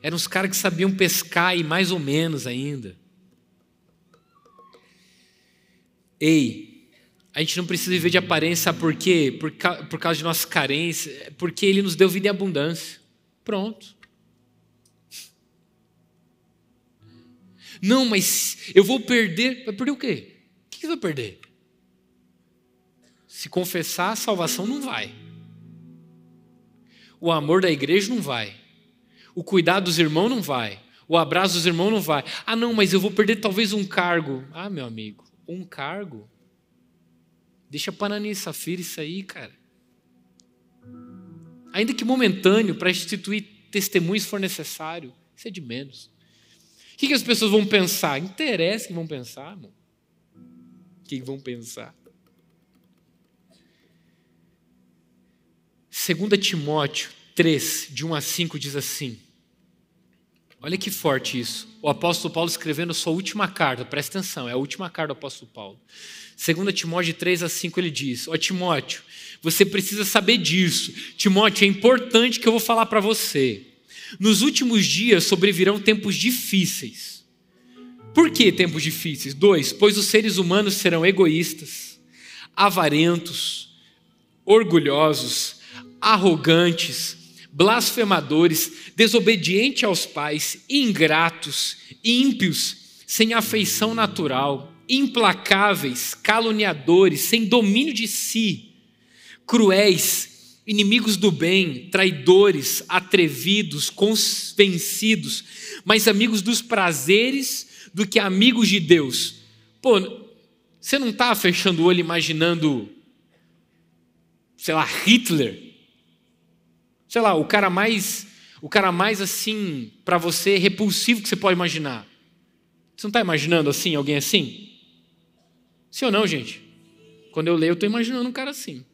Eram os caras que sabiam pescar e mais ou menos ainda. Ei, a gente não precisa viver de aparência, por quê? Por, ca... por causa de nossa carência, porque Ele nos deu vida em abundância. Pronto. Não, mas eu vou perder. Vai perder o quê? O que você vai perder? Se confessar, a salvação não vai. O amor da igreja não vai. O cuidado dos irmãos não vai. O abraço dos irmãos não vai. Ah, não, mas eu vou perder talvez um cargo. Ah, meu amigo, um cargo? Deixa para Ananias e Safira isso aí, cara. Ainda que momentâneo, para instituir testemunhos for necessário, isso é de menos. O que, que as pessoas vão pensar? Interessa que vão pensar, irmão. O que, que vão pensar? Segunda Timóteo três, de um a cinco, diz assim. Olha que forte isso. O apóstolo Paulo escrevendo a sua última carta. Presta atenção, é a última carta do apóstolo Paulo. Segunda Timóteo três a cinco, ele diz. Ó Timóteo, você precisa saber disso. Timóteo, é importante que eu vou falar para você. Nos últimos dias sobrevirão tempos difíceis. Por que tempos difíceis? Dois, pois os seres humanos serão egoístas, avarentos, orgulhosos, arrogantes, blasfemadores, desobedientes aos pais, ingratos, ímpios, sem afeição natural, implacáveis, caluniadores, sem domínio de si, cruéis, inimigos do bem, traidores, atrevidos, convencidos, mais amigos dos prazeres do que amigos de Deus. Pô, você não está fechando o olho imaginando, sei lá, Hitler? Sei lá, o cara mais, o cara mais assim, para você, repulsivo que você pode imaginar. Você não está imaginando assim, alguém assim? Sim ou não, gente? Quando eu leio, eu estou imaginando um cara assim.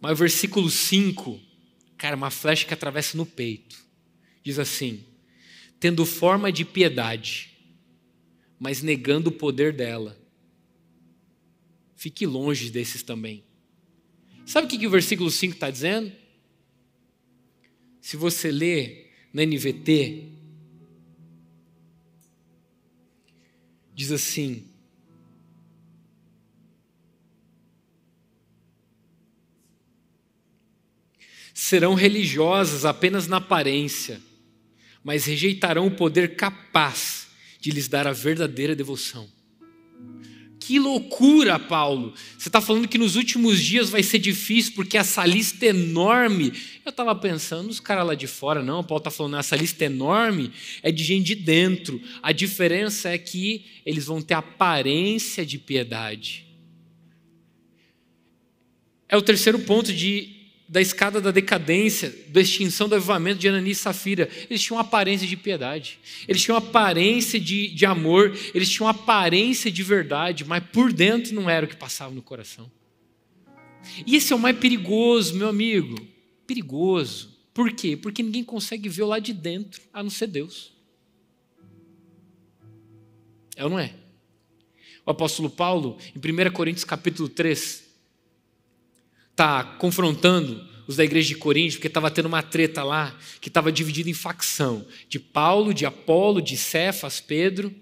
Mas o versículo cinco, cara, uma flecha que atravessa no peito. Diz assim, tendo forma de piedade, mas negando o poder dela. Fique longe desses também. Sabe o que, que o versículo cinco está dizendo? Se você lê na N V T, diz assim, serão religiosas apenas na aparência, mas rejeitarão o poder capaz de lhes dar a verdadeira devoção. Que loucura, Paulo! Você está falando que nos últimos dias vai ser difícil porque essa lista é enorme. Eu estava pensando, os caras lá de fora, não, Paulo está falando, essa lista é enorme, é de gente de dentro. A diferença é que eles vão ter aparência de piedade. É o terceiro ponto de... da escada da decadência, da extinção do avivamento de Ananias e Safira. Eles tinham aparência de piedade, eles tinham aparência de, de amor, eles tinham aparência de verdade, mas por dentro não era o que passava no coração. E esse é o mais perigoso, meu amigo. Perigoso. Por quê? Porque ninguém consegue ver o lá de dentro, a não ser Deus. É ou não é? O apóstolo Paulo, em primeira Coríntios capítulo três, está confrontando os da igreja de Coríntios, porque estava tendo uma treta lá, que estava dividida em facção, de Paulo, de Apolo, de Cefas, Pedro,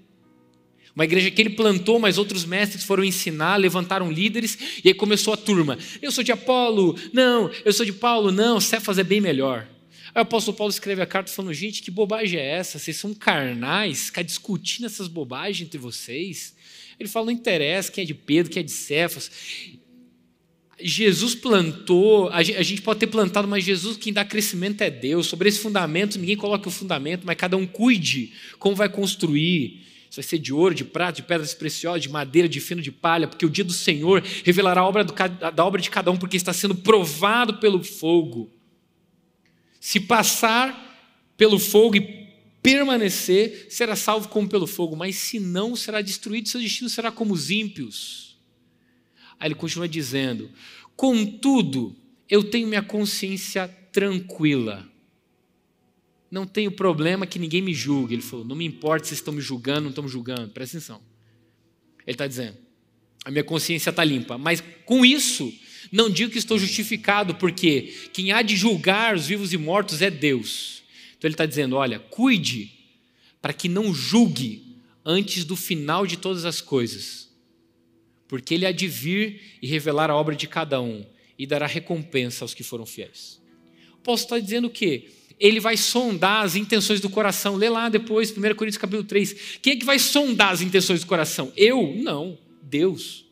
uma igreja que ele plantou, mas outros mestres foram ensinar, levantaram líderes, e aí começou a turma, eu sou de Apolo, não, eu sou de Paulo, não, Cefas é bem melhor. Aí o apóstolo Paulo escreve a carta falando, gente, que bobagem é essa? Vocês são carnais, ficar discutindo essas bobagens entre vocês? Ele fala, não interessa quem é de Pedro, quem é de Cefas. Jesus plantou, a gente pode ter plantado, mas Jesus, quem dá crescimento é Deus. Sobre esse fundamento, ninguém coloca o fundamento, mas cada um cuide como vai construir. Se vai ser de ouro, de prata, de pedras preciosas, de madeira, de feno, de palha, porque o dia do Senhor revelará a obra do, da obra de cada um, porque está sendo provado pelo fogo. Se passar pelo fogo e permanecer, será salvo como pelo fogo, mas se não, será destruído, seu destino será como os ímpios. Aí ele continua dizendo, contudo, eu tenho minha consciência tranquila. Não tenho problema que ninguém me julgue. Ele falou, não me importa se estão me julgando, não estão me julgando. Presta atenção. Ele está dizendo, a minha consciência está limpa. Mas com isso, não digo que estou justificado, porque quem há de julgar os vivos e mortos é Deus. Então ele está dizendo, olha, cuide para que não julgue antes do final de todas as coisas. Porque ele há de vir e revelar a obra de cada um e dará recompensa aos que foram fiéis. O Paulo está dizendo o quê? Ele vai sondar as intenções do coração. Lê lá depois, primeira Coríntios capítulo três. Quem é que vai sondar as intenções do coração? Eu? Não. Deus.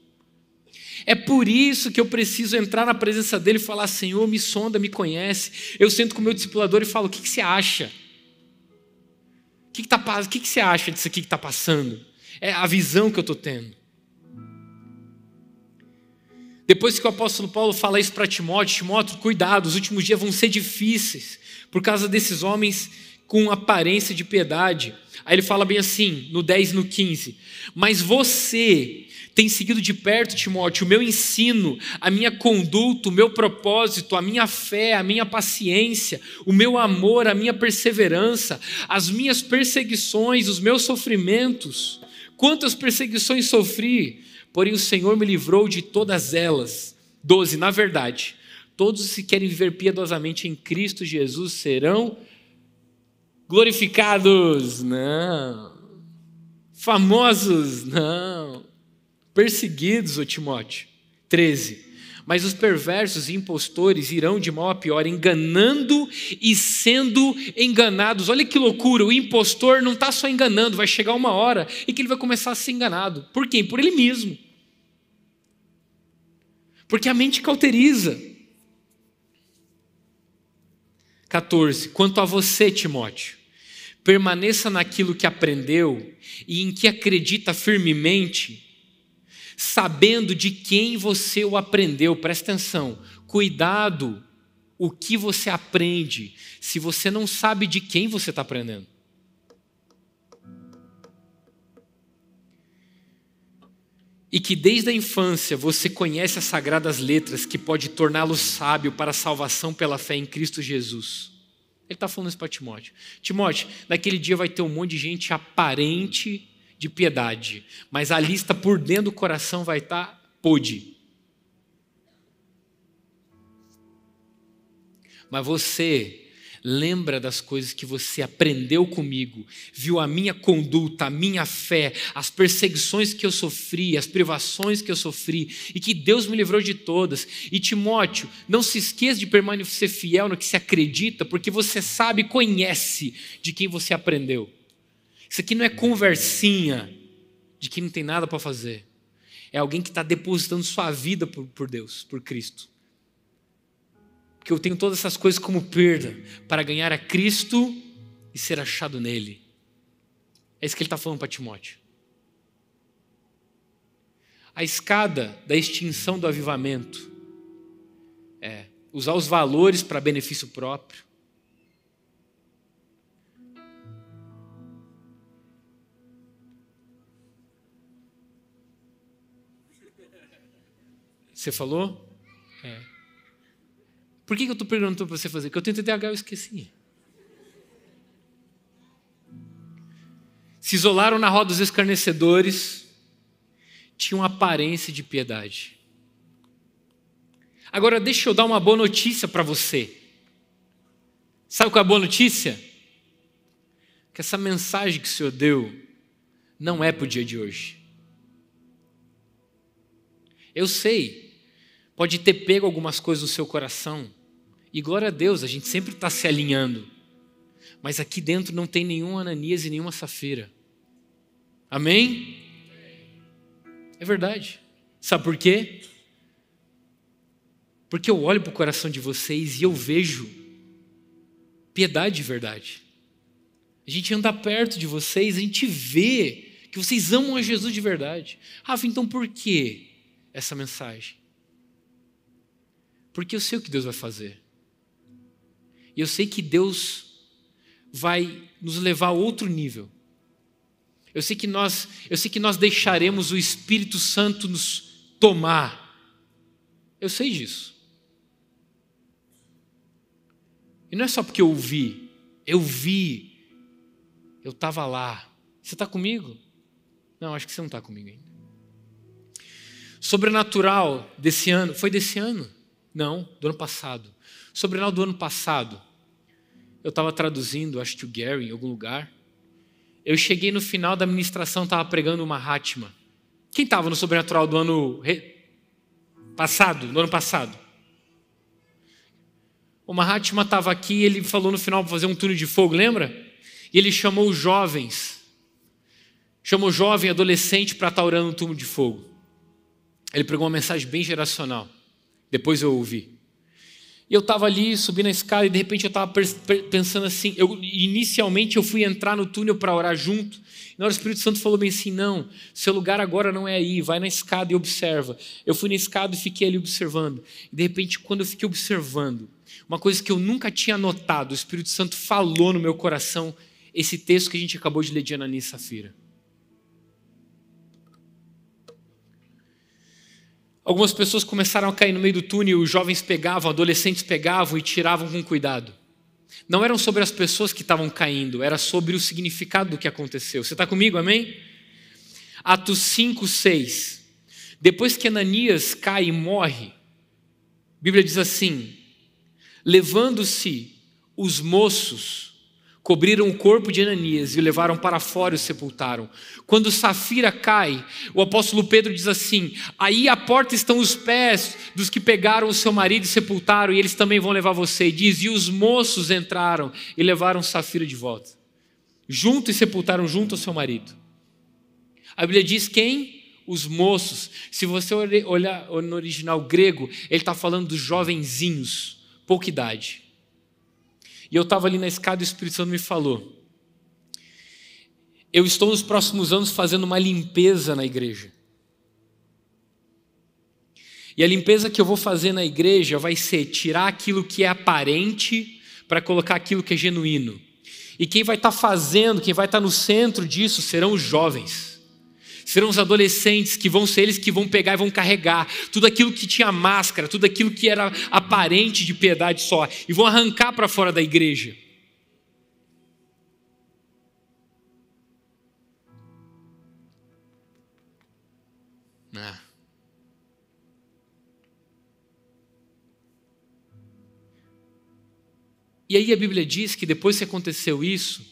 É por isso que eu preciso entrar na presença dele e falar, Senhor, me sonda, me conhece. Eu sento com o meu discipulador e falo, o que, que você acha? O que, que, tá, o que, que você acha disso aqui que está passando? É a visão que eu estou tendo. Depois que o apóstolo Paulo fala isso para Timóteo, Timóteo, cuidado, os últimos dias vão ser difíceis por causa desses homens com aparência de piedade. Aí ele fala bem assim, no dez e no quinze, mas você tem seguido de perto, Timóteo, o meu ensino, a minha conduta, o meu propósito, a minha fé, a minha paciência, o meu amor, a minha perseverança, as minhas perseguições, os meus sofrimentos. Quantas perseguições sofri? Porém o Senhor me livrou de todas elas. doze, na verdade, todos os que querem viver piedosamente em Cristo Jesus serão glorificados. Não. Famosos. Não. Perseguidos, ô Timóteo. treze. Mas os perversos e impostores irão de mal a pior, enganando e sendo enganados. Olha que loucura, o impostor não está só enganando, vai chegar uma hora em que ele vai começar a ser enganado. Por quem? Por ele mesmo. Porque a mente cauteriza. quatorze. Quanto a você, Timóteo, permaneça naquilo que aprendeu e em que acredita firmemente, sabendo de quem você o aprendeu. Presta atenção, cuidado o que você aprende, se você não sabe de quem você está aprendendo. E que desde a infância você conhece as sagradas letras que pode torná-lo sábio para a salvação pela fé em Cristo Jesus. Ele está falando isso para Timóteo. Timóteo, naquele dia vai ter um monte de gente aparente de piedade, mas a lista por dentro do coração vai estar podre. Mas você lembra das coisas que você aprendeu comigo, viu a minha conduta, a minha fé, as perseguições que eu sofri, as privações que eu sofri, e que Deus me livrou de todas. E Timóteo, não se esqueça de permanecer fiel no que se acredita, porque você sabe e conhece de quem você aprendeu. Isso aqui não é conversinha de quem não tem nada para fazer. É alguém que está depositando sua vida por, por Deus, por Cristo. Porque eu tenho todas essas coisas como perda para ganhar a Cristo e ser achado nele. É isso que ele está falando para Timóteo. A escada da extinção do avivamento é usar os valores para benefício próprio. Você falou? É. Por que eu estou perguntando para você fazer? Porque eu tenho T D A H e eu esqueci. Se isolaram na roda dos escarnecedores, tinham aparência de piedade. Agora, deixa eu dar uma boa notícia para você. Sabe qual é a boa notícia? Que essa mensagem que o Senhor deu não é para o dia de hoje. Eu sei. Pode ter pego algumas coisas no seu coração. E glória a Deus, a gente sempre está se alinhando. Mas aqui dentro não tem nenhum Ananias e nenhuma Safira. Amém? É verdade. Sabe por quê? Porque eu olho para o coração de vocês e eu vejo piedade de verdade. A gente anda perto de vocês, a gente vê que vocês amam a Jesus de verdade. Rafa, então por que essa mensagem? Porque eu sei o que Deus vai fazer. E eu sei que Deus vai nos levar a outro nível. Eu sei que nós, eu sei que nós deixaremos o Espírito Santo nos tomar. Eu sei disso. E não é só porque eu ouvi. Eu vi. Eu estava lá. Você está comigo? Não, acho que você não está comigo ainda. Sobrenatural desse ano. Foi desse ano? Não, do ano passado. Sobrenatural do ano passado. Eu estava traduzindo, acho que o Gary, em algum lugar. Eu cheguei no final da ministração, estava pregando o Mahatma. Quem estava no sobrenatural do ano re... passado? Do ano passado? O Mahatma estava aqui e ele falou no final para fazer um túnel de fogo, lembra? E ele chamou os jovens. Chamou jovem, adolescente para estar orando no túnel de fogo. Ele pregou uma mensagem bem geracional. Depois eu ouvi. E eu estava ali, subi na escada e de repente eu estava pensando assim, eu, inicialmente eu fui entrar no túnel para orar junto, e na hora o Espírito Santo falou bem assim, não, seu lugar agora não é aí, vai na escada e observa. Eu fui na escada e fiquei ali observando. E de repente, quando eu fiquei observando, uma coisa que eu nunca tinha notado, o Espírito Santo falou no meu coração, esse texto que a gente acabou de ler de Ananias e Safira. Algumas pessoas começaram a cair no meio do túnel, os jovens pegavam, adolescentes pegavam e tiravam com cuidado. Não eram sobre as pessoas que estavam caindo, era sobre o significado do que aconteceu. Você está comigo, amém? Atos cinco, seis. Depois que Ananias cai e morre, a Bíblia diz assim, levando-se os moços, cobriram o corpo de Ananias e o levaram para fora e o sepultaram. Quando Safira cai, o apóstolo Pedro diz assim, aí à porta estão os pés dos que pegaram o seu marido e sepultaram, e eles também vão levar você. E diz, e os moços entraram e levaram Safira de volta, junto e sepultaram junto ao seu marido. A Bíblia diz quem? Os moços. Se você olhar no original grego, ele está falando dos jovenzinhos, pouca idade. E eu estava ali na escada e o Espírito Santo me falou, eu estou nos próximos anos fazendo uma limpeza na igreja. E a limpeza que eu vou fazer na igreja vai ser tirar aquilo que é aparente para colocar aquilo que é genuíno. E quem vai estar fazendo, quem vai estar no centro disso serão os jovens. Serão os adolescentes que vão ser eles que vão pegar e vão carregar tudo aquilo que tinha máscara, tudo aquilo que era aparente de piedade só, e vão arrancar para fora da igreja. Ah. E aí a Bíblia diz que depois que aconteceu isso,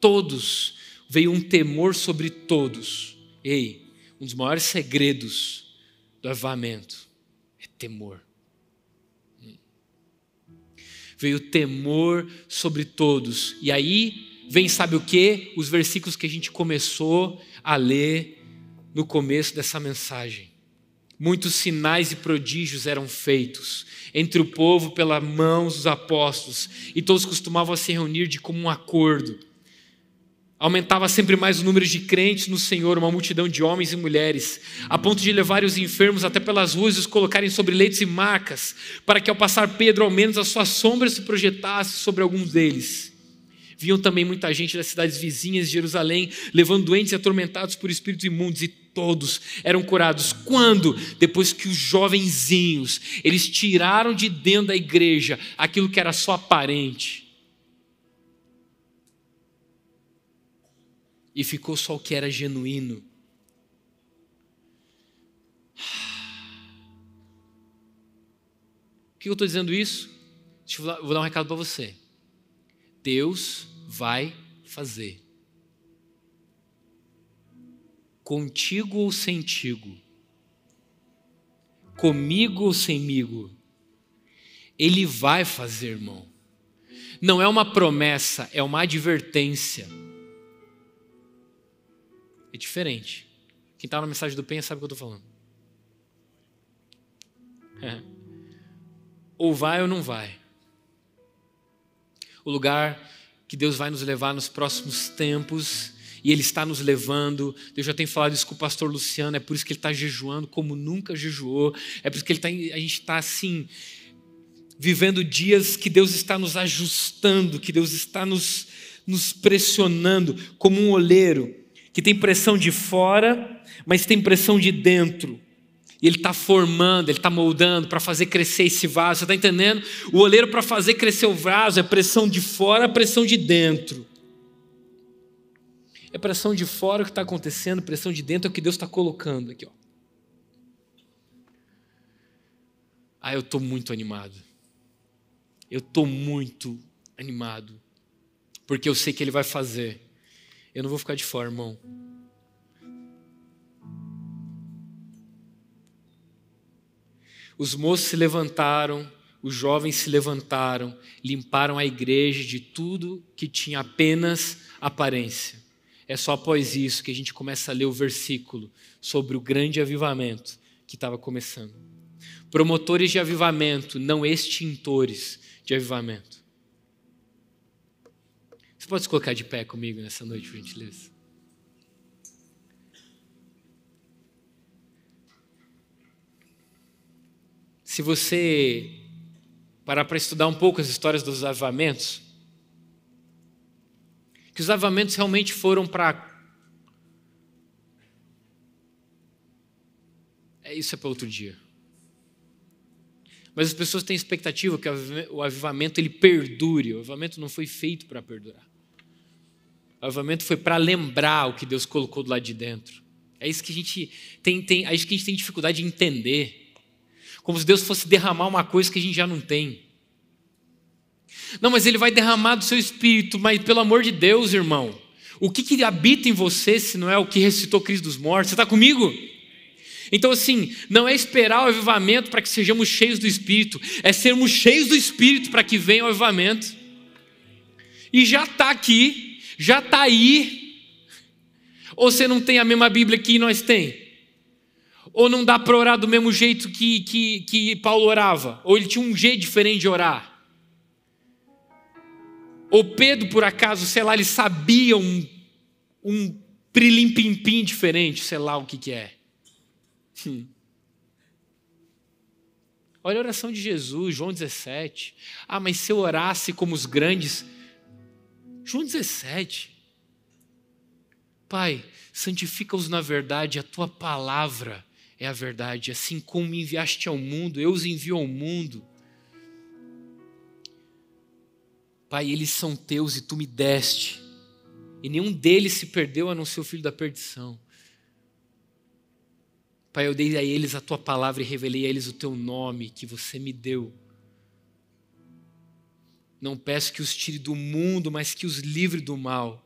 todos, veio um temor sobre todos. Ei, um dos maiores segredos do avivamento é temor. Veio temor sobre todos. E aí vem, sabe o quê? Os versículos que a gente começou a ler no começo dessa mensagem. Muitos sinais e prodígios eram feitos entre o povo pelas mãos dos apóstolos, e todos costumavam se reunir de comum acordo. Aumentava sempre mais o número de crentes no Senhor, uma multidão de homens e mulheres, a ponto de levarem os enfermos até pelas ruas e os colocarem sobre leitos e macas, para que ao passar Pedro, ao menos a sua sombra se projetasse sobre alguns deles. Viam também muita gente das cidades vizinhas de Jerusalém, levando doentes e atormentados por espíritos imundos, e todos eram curados. Quando? Depois que os jovenzinhos, eles tiraram de dentro da igreja aquilo que era só aparente. E ficou só o que era genuíno. Por que eu estou dizendo isso? Deixa eu vou dar um recado para você. Deus vai fazer. Contigo ou semtigo. Comigo ou semigo. Ele vai fazer, irmão. Não é uma promessa, é uma advertência. É diferente. Quem está na mensagem do Penha sabe o que eu estou falando. É. ou vai ou não vai. O lugar que Deus vai nos levar nos próximos tempos, e Ele está nos levando. Deus já tem falado isso com o pastor Luciano, é por isso que ele está jejuando como nunca jejuou, é por isso que ele tá, a gente está assim, vivendo dias que Deus está nos ajustando, que Deus está nos, nos pressionando, como um oleiro que tem pressão de fora, mas tem pressão de dentro. E ele está formando, ele está moldando para fazer crescer esse vaso. Você está entendendo? O oleiro, para fazer crescer o vaso, é pressão de fora, é pressão de dentro. É pressão de fora o que está acontecendo, pressão de dentro é o que Deus está colocando aqui, ó. Ah, eu estou muito animado. Eu estou muito animado. Porque eu sei que Ele vai fazer. Eu não vou ficar de fora, irmão. Os moços se levantaram, os jovens se levantaram, limparam a igreja de tudo que tinha apenas aparência. É só após isso que a gente começa a ler o versículo sobre o grande avivamento que estava começando. Promotores de avivamento, não extintores de avivamento. Você pode se colocar de pé comigo nessa noite, por gentileza? Se você parar para estudar um pouco as histórias dos avivamentos, que os avivamentos realmente foram para... É, isso é para outro dia. Mas as pessoas têm expectativa que o avivamento ele perdure. O avivamento não foi feito para perdurar. O avivamento foi para lembrar o que Deus colocou do lado de dentro. É isso que a gente tem, tem, é isso que a gente tem dificuldade de entender. Como se Deus fosse derramar uma coisa que a gente já não tem. Não, mas Ele vai derramar do seu espírito, mas pelo amor de Deus, irmão. O que, que habita em você se não é o que ressuscitou Cristo dos mortos? Você está comigo? Então assim, não é esperar o avivamento para que sejamos cheios do espírito, é sermos cheios do espírito para que venha o avivamento. E já está aqui, já está aí. Ou você não tem a mesma Bíblia que nós temos? Ou não dá para orar do mesmo jeito que, que, que Paulo orava? Ou ele tinha um jeito diferente de orar? Ou Pedro, por acaso, sei lá, ele sabia um, um prilim-pim-pim diferente, sei lá o que, que é. Hum. Olha a oração de Jesus, João dezessete. Ah, mas se eu orasse como os grandes... João dezessete. Pai, santifica-os na verdade, a tua palavra é a verdade, assim como me enviaste ao mundo, eu os envio ao mundo. Pai, eles são teus e tu me deste, e nenhum deles se perdeu a não ser o filho da perdição. Pai, eu dei a eles a tua palavra e revelei a eles o teu nome que você me deu. Não peço que os tire do mundo, mas que os livre do mal.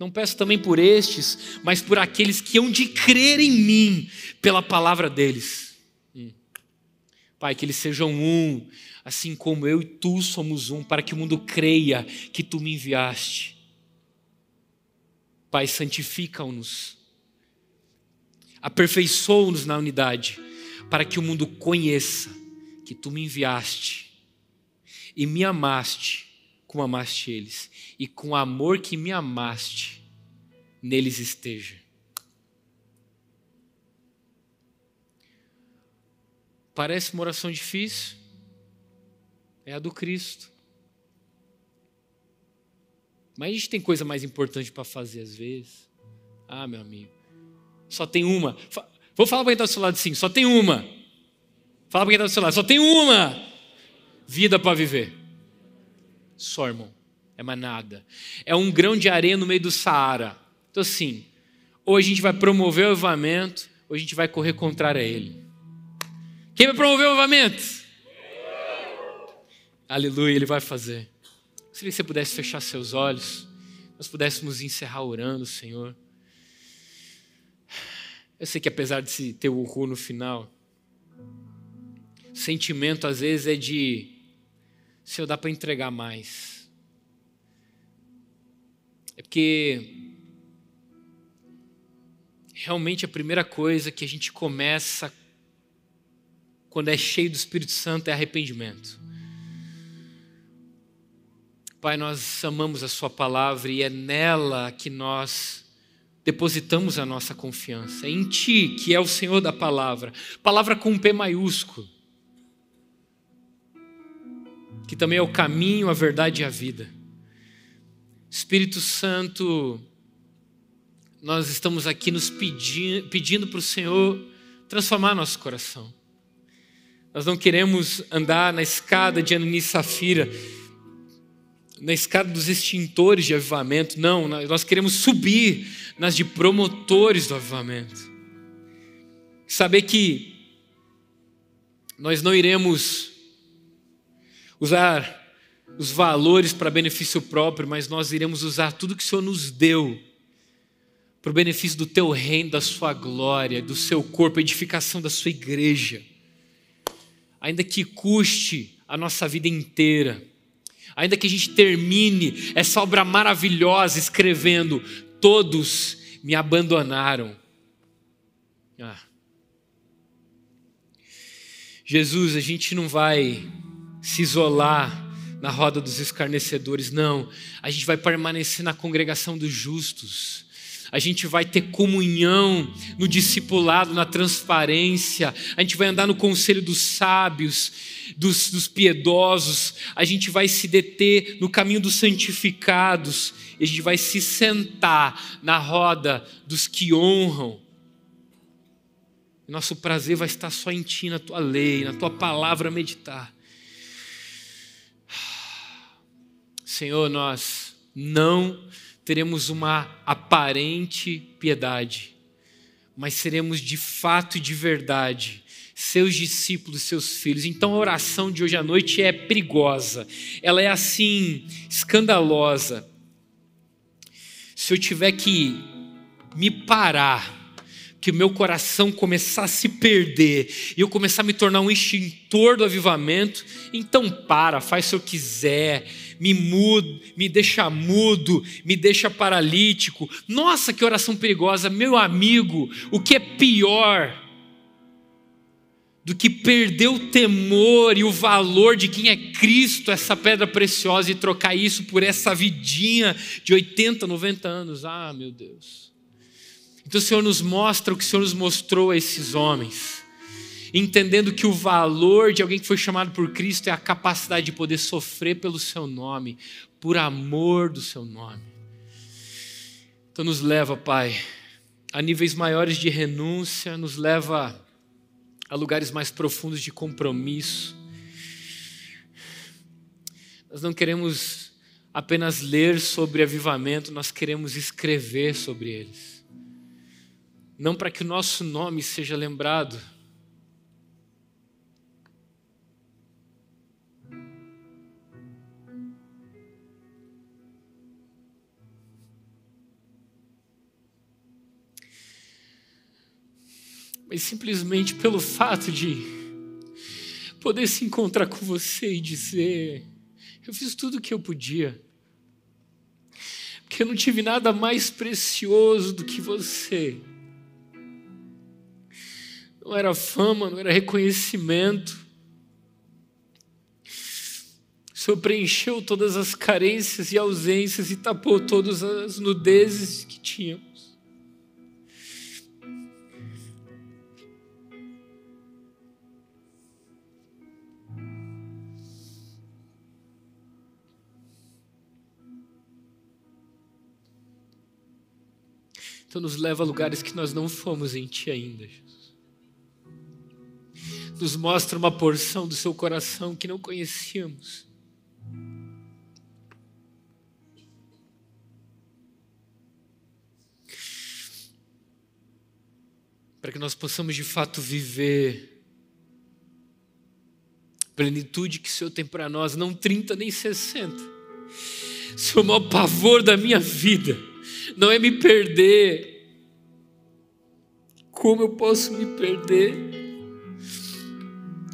Não peço também por estes, mas por aqueles que hão de crer em mim pela palavra deles. Hum. Pai, que eles sejam um, assim como eu e tu somos um, para que o mundo creia que tu me enviaste. Pai, santifica-nos, aperfeiçoa-nos na unidade, para que o mundo conheça que tu me enviaste e me amaste, como amaste eles, e com o amor que me amaste, neles esteja. Parece uma oração difícil? É a do Cristo. Mas a gente tem coisa mais importante para fazer às vezes. Ah, meu amigo, só tem uma. Vou falar para quem está do seu lado assim, só tem uma. Fala para quem está do seu lado, só tem uma vida para viver. Só, irmão, é mais nada. É um grão de areia no meio do Saara. Então assim, ou a gente vai promover o avivamento, ou a gente vai correr contrário a ele. Quem vai promover o avivamento? Aleluia, ele vai fazer. Se você pudesse fechar seus olhos, nós pudéssemos encerrar orando, Senhor. Eu sei que apesar de se ter o horror no final, o sentimento às vezes é de... Senhor, dá para entregar mais. É porque realmente a primeira coisa que a gente começa quando é cheio do Espírito Santo, é arrependimento. Pai, nós amamos a sua palavra e é nela que nós depositamos a nossa confiança. É em ti, que é o Senhor da palavra. Palavra com um P maiúsculo. Que também é o caminho, a verdade e a vida. Espírito Santo, nós estamos aqui nos pedindo, pedindo para o Senhor transformar nosso coração. Nós não queremos andar na escada de Ananias e Safira, na escada dos extintores de avivamento. Não, nós queremos subir nas de promotores do avivamento. Saber que nós não iremos usar os valores para benefício próprio, mas nós iremos usar tudo que o Senhor nos deu para o benefício do teu reino, da sua glória, do seu corpo, a edificação da sua igreja. Ainda que custe a nossa vida inteira, ainda que a gente termine essa obra maravilhosa escrevendo: todos me abandonaram. Ah. Jesus, a gente não vai se isolar na roda dos escarnecedores, não. A gente vai permanecer na congregação dos justos. A gente vai ter comunhão no discipulado, na transparência. A gente vai andar no conselho dos sábios, dos, dos piedosos. A gente vai se deter no caminho dos santificados. E a gente vai se sentar na roda dos que honram. Nosso prazer vai estar só em ti, na tua lei, na tua palavra a meditar. Senhor, nós não teremos uma aparente piedade, mas seremos de fato e de verdade seus discípulos, seus filhos. Então a oração de hoje à noite é perigosa, ela é assim, escandalosa. Se eu tiver que me parar, que o meu coração começar a se perder e eu começar a me tornar um extintor do avivamento, então para, faz o que eu quiser. Me mudo, me deixa mudo, me deixa paralítico. Nossa, que oração perigosa, meu amigo. O que é pior do que perder o temor e o valor de quem é Cristo, essa pedra preciosa, e trocar isso por essa vidinha de oitenta, noventa anos? Ah, meu Deus. Então o Senhor nos mostra o que o Senhor nos mostrou a esses homens, entendendo que o valor de alguém que foi chamado por Cristo é a capacidade de poder sofrer pelo seu nome, por amor do seu nome. Então nos leva, Pai, a níveis maiores de renúncia, nos leva a lugares mais profundos de compromisso. Nós não queremos apenas ler sobre avivamento, nós queremos escrever sobre eles. Não para que o nosso nome seja lembrado, mas simplesmente pelo fato de poder se encontrar com você e dizer: eu fiz tudo o que eu podia, porque eu não tive nada mais precioso do que você. Não era fama, não era reconhecimento. O Senhor preencheu todas as carências e ausências e tapou todas as nudezes que tinha. Então nos leva a lugares que nós não fomos em ti ainda, Jesus. Nos mostra uma porção do seu coração que não conhecíamos. Para que nós possamos de fato viver a plenitude que o Senhor tem para nós, não trinta nem sessenta. O Senhor é o maior pavor da minha vida. Não é me perder. Como eu posso me perder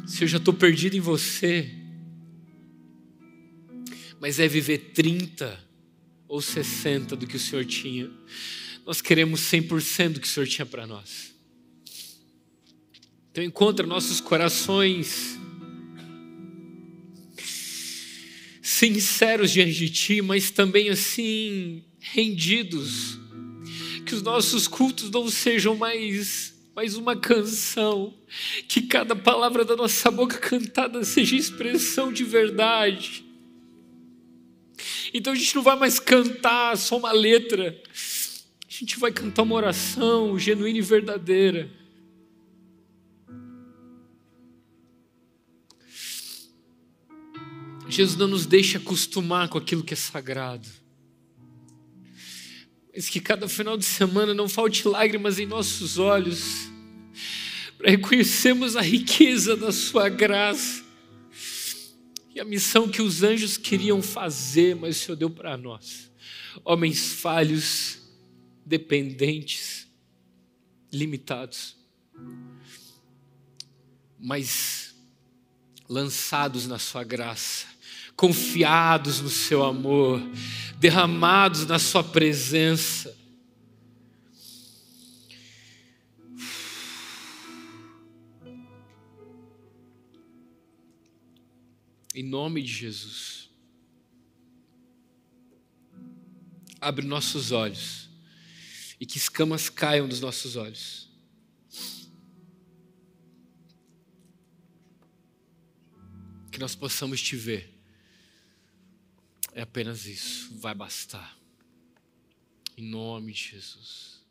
se eu já estou perdido em você? Mas é viver trinta ou sessenta do que o Senhor tinha. Nós queremos cem por cento do que o Senhor tinha para nós. Então encontra nossos corações sinceros diante de Ti, mas também assim rendidos. Que os nossos cultos não sejam mais, mais uma canção. Que cada palavra da nossa boca cantada seja expressão de verdade. Então a gente não vai mais cantar só uma letra. A gente vai cantar uma oração genuína e verdadeira. Jesus não nos deixa acostumar com aquilo que é sagrado. Mas que cada final de semana não falte lágrimas em nossos olhos, para reconhecermos a riqueza da Sua graça e a missão que os anjos queriam fazer, mas o Senhor deu para nós. Homens falhos, dependentes, limitados, mas lançados na Sua graça, confiados no Seu amor, derramados na Sua presença. Em nome de Jesus, abre nossos olhos e que escamas caiam dos nossos olhos. Que nós possamos Te ver. É apenas isso, vai bastar. Em nome de Jesus.